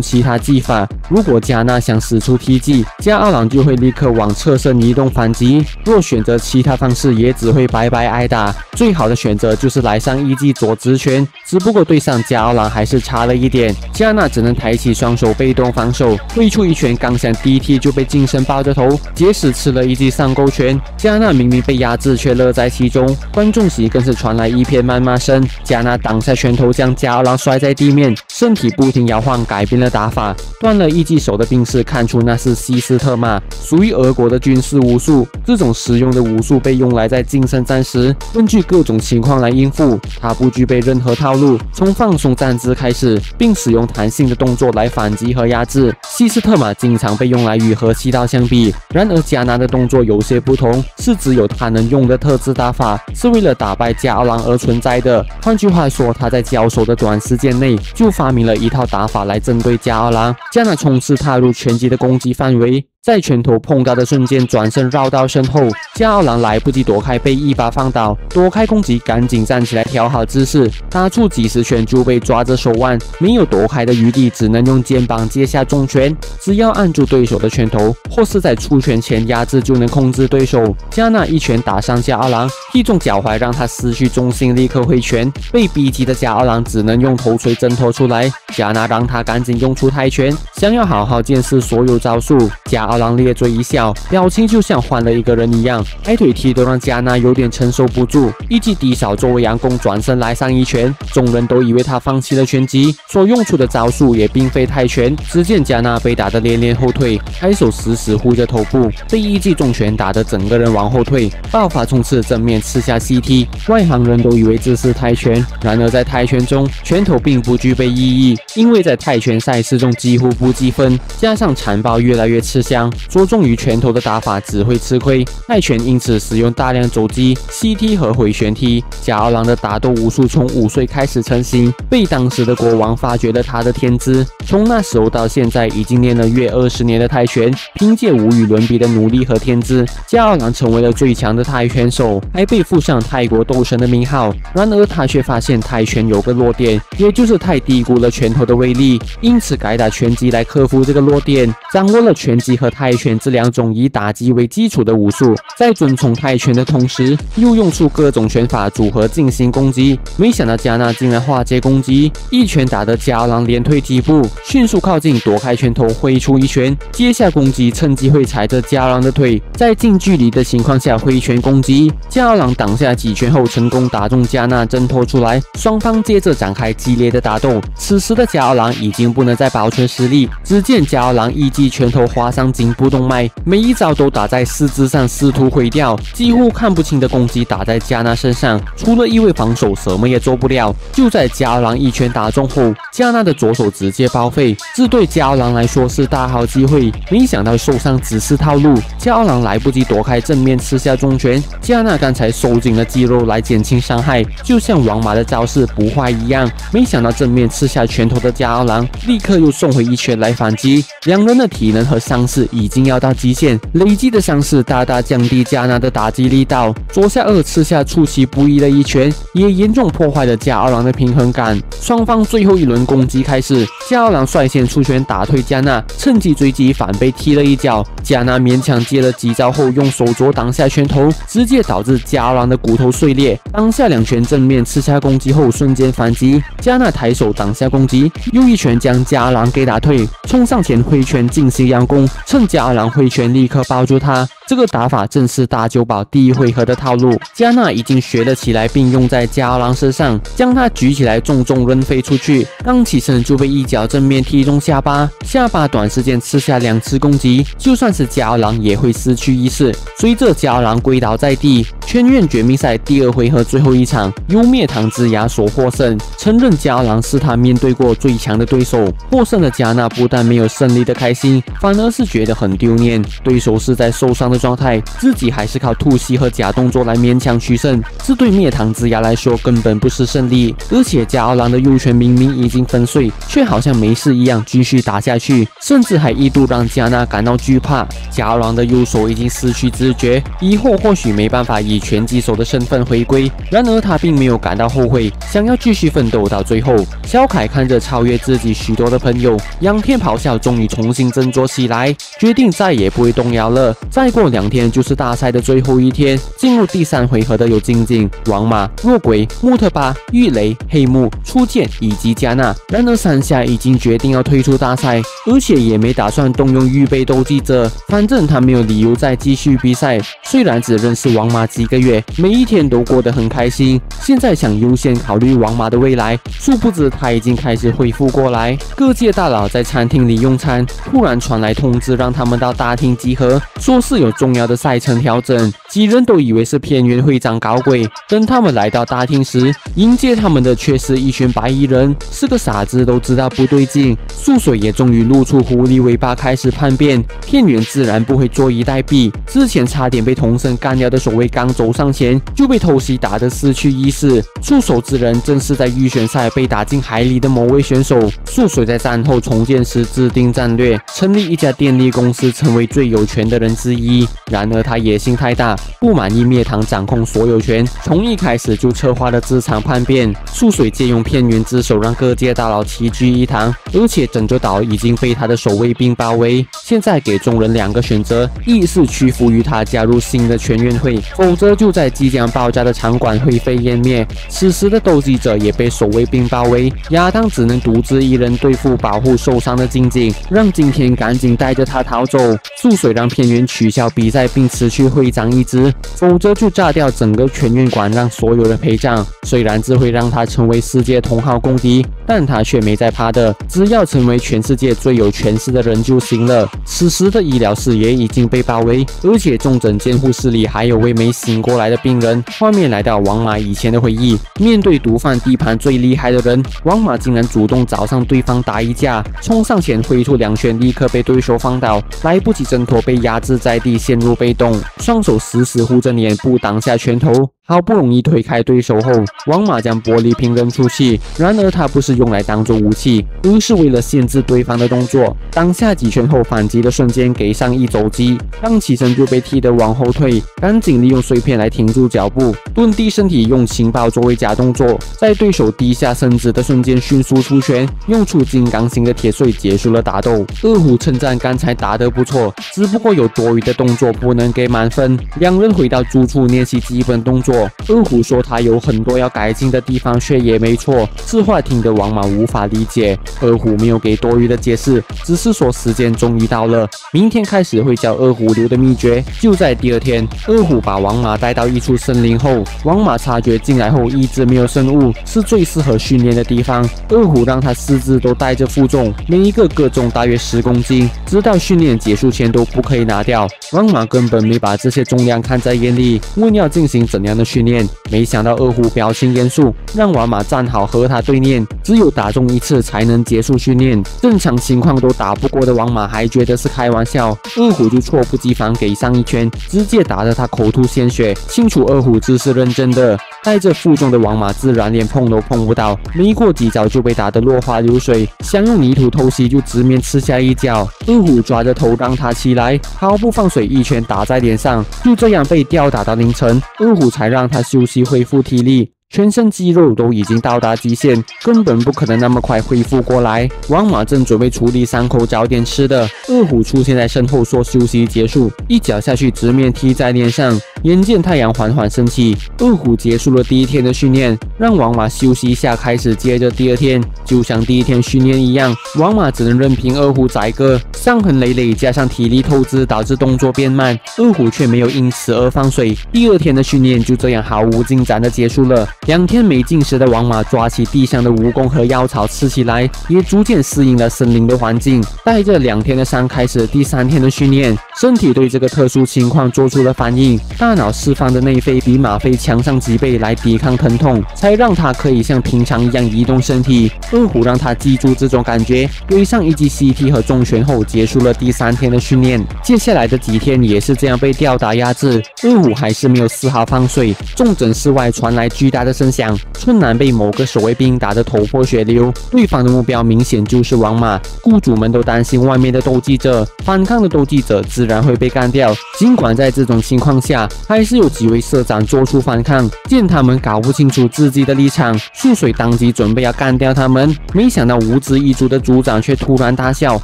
其他技法。如果加纳想使出踢技，加奥朗就会立刻往侧身移动反击，若选择其他方式，也只会白白挨打。 最好的选择就是来上一记左直拳，只不过对上加奥朗还是差了一点。加纳只能抬起双手被动防守，挥出一拳，刚想低踢就被近身抱着头，结实吃了一记上勾拳。加纳明明被压制，却乐在其中。观众席更是传来一片谩骂声。加纳挡下拳头，将加奥朗摔在地面，身体不停摇晃，改变了打法，断了一记手的兵士看出那是西斯特玛，属于俄国的军事武术。这种实用的武术被用来在近身战时。 根据各种情况来应付，他不具备任何套路，从放松站姿开始，并使用弹性的动作来反击和压制。西斯特玛经常被用来与合气道相比，然而加纳的动作有些不同，是只有他能用的特制打法，是为了打败加奥朗而存在的。换句话说，他在交手的短时间内就发明了一套打法来针对加奥朗。加纳冲刺踏入拳击的攻击范围。 在拳头碰到的瞬间，转身绕到身后，加奥朗来不及躲开，被一把放倒。躲开攻击，赶紧站起来，调好姿势，打出几十拳就被抓着手腕，没有躲开的余地，只能用肩膀接下重拳。只要按住对手的拳头，或是在出拳前压制，就能控制对手。加纳一拳打上加奥朗，踢中脚踝，让他失去重心，立刻挥拳。被逼急的加奥朗只能用头锤挣脱出来。加纳让他赶紧用出泰拳，想要好好见识所有招数。加奥朗 咧嘴一笑，表情就像换了一个人一样。挨腿踢都让加纳有点承受不住，一记低扫作为佯攻转身来上一拳。众人都以为他放弃了拳击，所用出的招数也并非泰拳。只见加纳被打得连连后退，抬手死死护着头部，被一记重拳打得整个人往后退。爆发冲刺正面刺下西踢，外行人都以为这是泰拳。然而在泰拳中，拳头并不具备意义，因为在泰拳赛事中几乎不计分，加上缠抱越来越吃香。 着重于拳头的打法只会吃亏，泰拳因此使用大量肘击、膝踢和回旋踢。加奥朗的打斗武术从5岁开始成型，被当时的国王发掘了他的天资。从那时候到现在，已经练了约20年的泰拳，凭借无与伦比的努力和天资，加奥朗成为了最强的泰拳手，还被附上泰国斗神的名号。然而他却发现泰拳有个弱点，也就是太低估了拳头的威力，因此改打拳击来克服这个弱点，掌握了拳击和 泰拳这2种以打击为基础的武术，在遵从泰拳的同时，又用出各种拳法组合进行攻击。没想到加纳竟然化解攻击，一拳打得加奥朗连退几步，迅速靠近躲开拳头，挥出一拳，接下攻击，趁机会踩着加奥朗的腿，在近距离的情况下挥拳攻击。加奥朗挡下几拳后，成功打中加纳，挣脱出来。双方接着展开激烈的打斗。此时的加奥朗已经不能再保持实力，只见加奥朗一记拳头划伤。颈部动脉，每一招都打在四肢上，试图毁掉，几乎看不清的攻击打在加纳身上，除了一位防守，什么也做不了。就在加奥朗一拳打中后，加纳的左手直接报废，这对加奥朗来说是大好机会。没想到受伤只是套路，加奥朗来不及躲开正面吃下重拳，加纳刚才收紧了肌肉来减轻伤害，就像王马的招式不坏一样。没想到正面吃下拳头的加奥朗立刻又送回一拳来反击，两人的体能和伤势已经要到极限，累积的伤势大大降低加纳的打击力道。左下颚吃下出其不意的一拳，也严重破坏了加奥朗的平衡感。双方最后一轮攻击开始，加奥朗率先出拳打退加纳，趁机追击反被踢了一脚，加纳勉强接了几招后用手镯挡下拳头，直接导致加奥朗的骨头碎裂。当下两拳正面吃下攻击后瞬间反击，加纳抬手挡下攻击，又一拳将加奥朗给打退，冲上前挥拳进行佯攻，趁加奥朗挥拳立刻抱住他。这个打法正是大久保第一回合的套路，加纳已经学了起来，并用在加奥朗身上，将他举起来重重扔飞出去，刚起身就被一脚正面踢中下巴，下巴短时间吃下2次攻击，就算是加奥朗也会失去意识。随着加奥朗跪倒在地，圈院绝命赛第2回合最后一场，幽灭堂之牙所获胜，承认加奥朗是他面对过最强的对手。获胜的加纳不但没有胜利的开心，反而是觉得很丢面，对手是在受伤的状态，自己还是靠突袭和假动作来勉强取胜，这对灭堂之牙来说根本不是胜利。而且加奥朗的右拳明明已经粉碎，却好像没事一样继续打下去，甚至还一度让加纳感到惧怕。加奥朗的右手已经失去知觉，以后或许没办法以拳击手的身份回归，然而他并没有感到后悔，想要继续奋斗到最后。小凯看着超越自己许多的朋友，仰天咆哮终于重新振作起来，决定再也不会动摇了。再过2天就是大赛的最后一天，进入第3回合的有静静、王马、若鬼、穆特巴、玉雷、黑木、初见以及加纳。然而山下已经决定要退出大赛，而且也没打算动用预备斗技者，反正他没有理由再继续比赛。虽然只认识王马几个月，每一天都过得很开心，现在想优先考虑王马的未来，殊不知他已经开始恢复过来。各界大佬在餐厅里用餐，突然传来通知让他们到大厅集合，说是有重要的赛程调整，几人都以为是片源会长搞鬼。等他们来到大厅时，迎接他们的却是一群白衣人，是个傻子都知道不对劲。素水也终于露出狐狸尾巴开始叛变，片源自然不会坐以待毙，之前差点被童生干掉的守卫刚走上前就被偷袭打得失去意识，出手之人正是在预选赛被打进海里的某位选手。素水在战后重建时制定战略，成立一家电力公司，成为最有权的人之一。然而他野心太大，不满意灭堂掌控所有权，从一开始就策划了这场叛变。素水借用片源之手让各界大佬齐聚一堂，而且整座岛已经被他的守卫兵包围，现在给众人2个选择，一是屈服于他加入新的全运会，否则就在即将爆炸的场馆灰飞烟灭。此时的斗技者也被守卫兵包围，亚当只能独自一人对付保护受伤的静静，让今天赶紧带着他逃走。素水让片源取消比赛并辞去会长一职，否则就炸掉整个全运馆，让所有人陪葬。虽然这会让他成为世界同号公敌，但他却没在怕的，只要成为全世界最有权势的人就行了。此时的医疗室也已经被包围，而且重症监护室里还有位没醒过来的病人。画面来到王马以前的回忆，面对毒贩地盘最厉害的人，王马竟然主动找上对方打一架，冲上前挥出2拳立刻被对手放倒，来不及挣脱被压制在地，陷入被动，双手死死护着脸部挡下拳头。好不容易推开对手后，王马将玻璃瓶扔出去，然而他不是用来当做武器，而是为了限制对方的动作。当下几拳后反击的瞬间给上一肘击，刚起身就被踢得往后退，赶紧利用碎片来停住脚步，遁地身体用情报作为假动作，在对手低下身子的瞬间迅速出拳，用出金刚型的铁碎结束了打斗。二虎称赞刚才打得不错，只不过有多余的动作不能给满分。两人回到住处练习基本动作，错。二胡说他有很多要改进的地方，却也没错。市话听得王莽无法理解，二胡没有给多余的解释，只是说时间终于到了，明天开始会教二胡流的秘诀。就在第二天，二胡把王莽带到一处森林后，王莽察觉进来后一直没有生物，是最适合训练的地方。二胡让他四肢都带着负重，每一个各重大约10公斤，直到训练结束前都不可以拿掉。王莽根本没把这些重量看在眼里，问要进行怎样的训练。没想到二胡表情严肃，让王莽站好和他对练，只有打中一次才能结束训练。正常情况都打不过的王莽还觉得是开玩笑，二胡就猝不及防给上一拳，直接打得他口吐鲜血。清楚二胡这是认真的，带着负重的王莽自然连碰都碰不到，没过几招就被打得落花流水，想用泥土偷袭就直面吃下一脚。二胡抓着头让他起来，毫不放水一拳打在脸上，就这样被吊打到凌晨，二胡才让他休息恢复体力。全身肌肉都已经到达极限，根本不可能那么快恢复过来。王莽正准备处理伤口找点吃的，二虎出现在身后说休息结束，一脚下去直面踢在脸上。眼见太阳缓缓升起，二虎结束了第一天的训练，让王莽休息一下，开始接着第二天。就像第一天训练一样，王莽只能任凭二虎宰割，伤痕累累加上体力透支导致动作变慢，二虎却没有因此而放水。第二天的训练就这样毫无进展的结束了。2天没进食的王莽抓起地上的蜈蚣和药草吃起来，也逐渐适应了森林的环境。带着2天的伤开始第3天的训练，身体对这个特殊情况做出了反应，大脑释放的内啡比吗啡强上几倍来抵抗疼痛，才让他可以像平常一样移动身体。二虎让他记住这种感觉，堆上一记 CT 和重拳后结束了第3天的训练。接下来的几天也是这样被吊打压制，二虎还是没有丝毫放水。重整室外传来巨大的声响，春兰被某个守卫兵打得头破血流，对方的目标明显就是王莽。雇主们都担心外面的斗技者，反抗的斗技者自然会被干掉。尽管在这种情况下，还是有几位社长做出反抗，见他们搞不清楚自己的立场，素水当即准备要干掉他们。没想到无知一族的族长却突然大笑，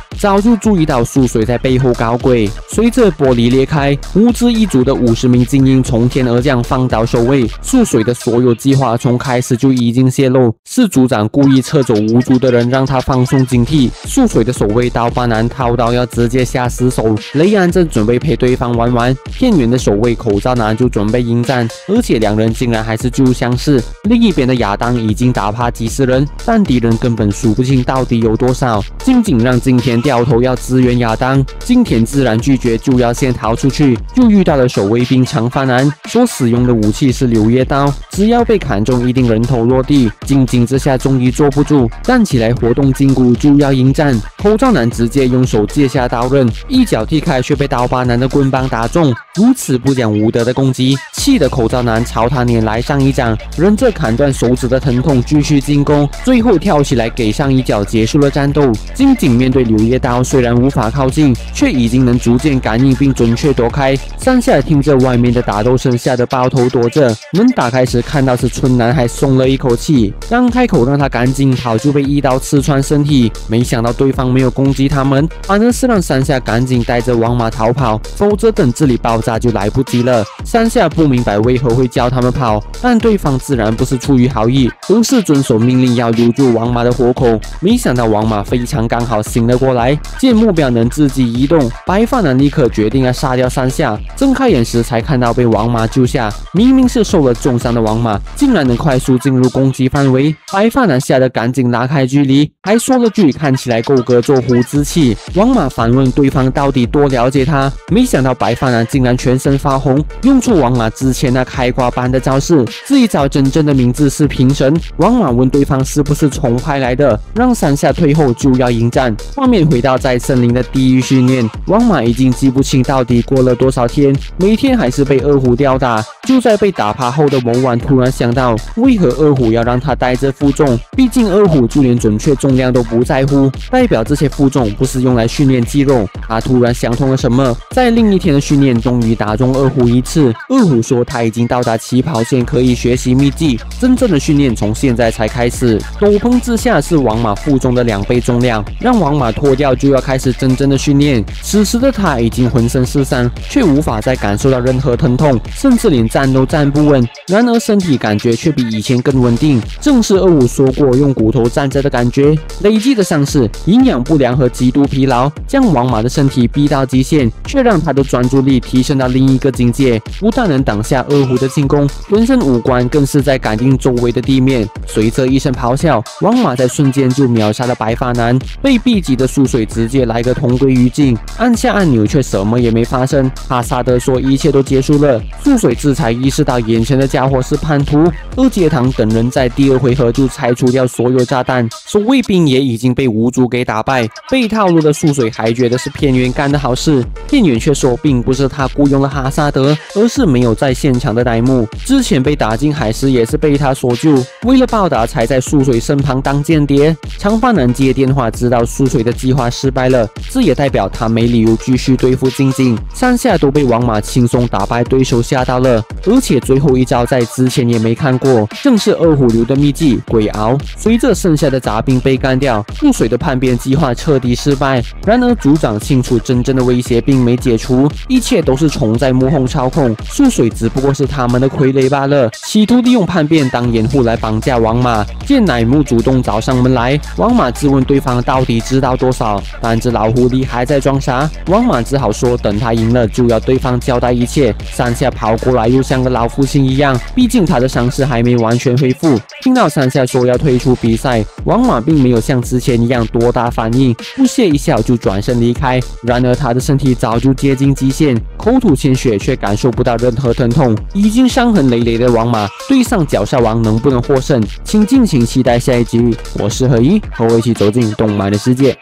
早就注意到素水在背后搞鬼。随着玻璃裂开，无知一族的50名精英从天而降，放倒守卫。素水的所有计划从开始就已经泄露，是族长故意撤走无辜的人，让他放松警惕。素水的守卫刀疤男掏刀要直接下死手，雷安正准备陪对方玩玩，片远的守卫口罩男就准备迎战，而且两人竟然还是旧相识。另一边的亚当已经打趴几十人，但敌人根本数不清到底有多少。金井让金田掉头要支援亚当，金田自然拒绝，就要先逃出去，就遇到了守卫兵长发男，说使用的武器是柳叶刀，只要被砍中一定人头落地。静静之下终于坐不住，站起来活动筋骨就要迎战。口罩男直接用手借下刀刃，一脚踢开却被刀疤男的棍棒打中。如此不讲武德的攻击，气得口罩男朝他撵来上一掌，忍着砍断手指的疼痛继续进攻，最后跳起来给上一脚结束了战斗。静静面对柳叶刀虽然无法靠近，却已经能逐渐感应并准确躲开。山下听着外面的打斗声，吓得抱头躲着。门打开时看到是春男还松了一口气，刚开口让他赶紧跑就被一刀刺穿身体，没想到对方没有攻击他们，反而是让山下赶紧带着王莽逃跑，否则等这里爆炸就来不及了。山下不明白为何会叫他们跑，但对方自然不是出于好意，而是遵守命令要留住王莽的活口。没想到王莽非常刚好醒了过来，见目标能自己移动，白发男立刻决定要杀掉山下。睁开眼时才看到被王莽救下，明明是受了重伤的王莽竟然能快速进入攻击范围，白发男吓得赶紧拉开距离，还说了句看起来够格做虎之气。王莽反问对方到底多了解他，没想到白发男竟然全身发红，用出王莽之前那开挂般的招式。这一招真正的名字是平神。王莽问对方是不是重拍来的，让山下退后就要迎战。画面回到在森林的地狱训练，王莽已经记不清到底过了多少天，每天还是被二虎吊打。就在被打趴后的某晚，突然想到，为何二虎要让他带着负重？毕竟二虎就连准确重量都不在乎，代表这些负重不是用来训练肌肉。他突然想通了什么，在另一天的训练终于打中二虎一次。二虎说他已经到达起跑线，可以学习秘技，真正的训练从现在才开始。斗篷之下是王马负重的2倍重量，让王马脱掉就要开始真正的训练。此时的他已经浑身是伤，却无法再感受到任何疼痛，甚至连站都站不稳。然而身体感觉却比以前更稳定，正是二虎说过用骨头站着的感觉。累积的伤势、营养不良和极度疲劳，将王马的身体逼到极限，却让他的专注力提升到另一个境界。不但能挡下二虎的进攻，浑身五官更是在感应周围的地面。随着一声咆哮，王马在瞬间就秒杀了白发男，被逼急的苏水直接来个同归于尽。按下按钮却什么也没发生。哈萨德说一切都结束了，苏水这才意识到眼前的家伙是叛徒。二阶堂等人在第2回合就拆除掉所有炸弹，守卫兵也已经被无主给打败。被套路的苏水还觉得是片远干的好事，片远却说并不是他雇佣了哈萨德，而是没有在现场的乃木。之前被打进海时也是被他所救，为了报答才在苏水身旁当间谍。长发男接电话知道苏水的计划失败了，这也代表他没理由继续对付静静，山下都被王马轻松打败，对手吓到了。而且最后一招在之前也没看过，正是二虎流的秘技鬼鳌。随着剩下的杂兵被干掉，露水的叛变计划彻底失败。然而组长清楚真正的威胁并没解除，一切都是虫在幕后操控，素水只不过是他们的傀儡罢了，企图利用叛变当掩护来绑架王马。见乃木主动找上门来，王马质问对方到底知道多少，但这老狐狸还在装傻，王马只好说等他赢了就要对方交代一切。山下跑过来又像个老父亲一样，毕竟他的伤势还没完全恢复。听到山下说要退出比赛，王马并没有像之前一样多大反应，不屑一笑就转身离开。然而他的身体早就接近极限，口吐鲜血却感受不到任何疼痛。已经伤痕累累的王马对上角鲨王能不能获胜，请敬请期待下一集。我是何一，和我一起走进动漫的世界。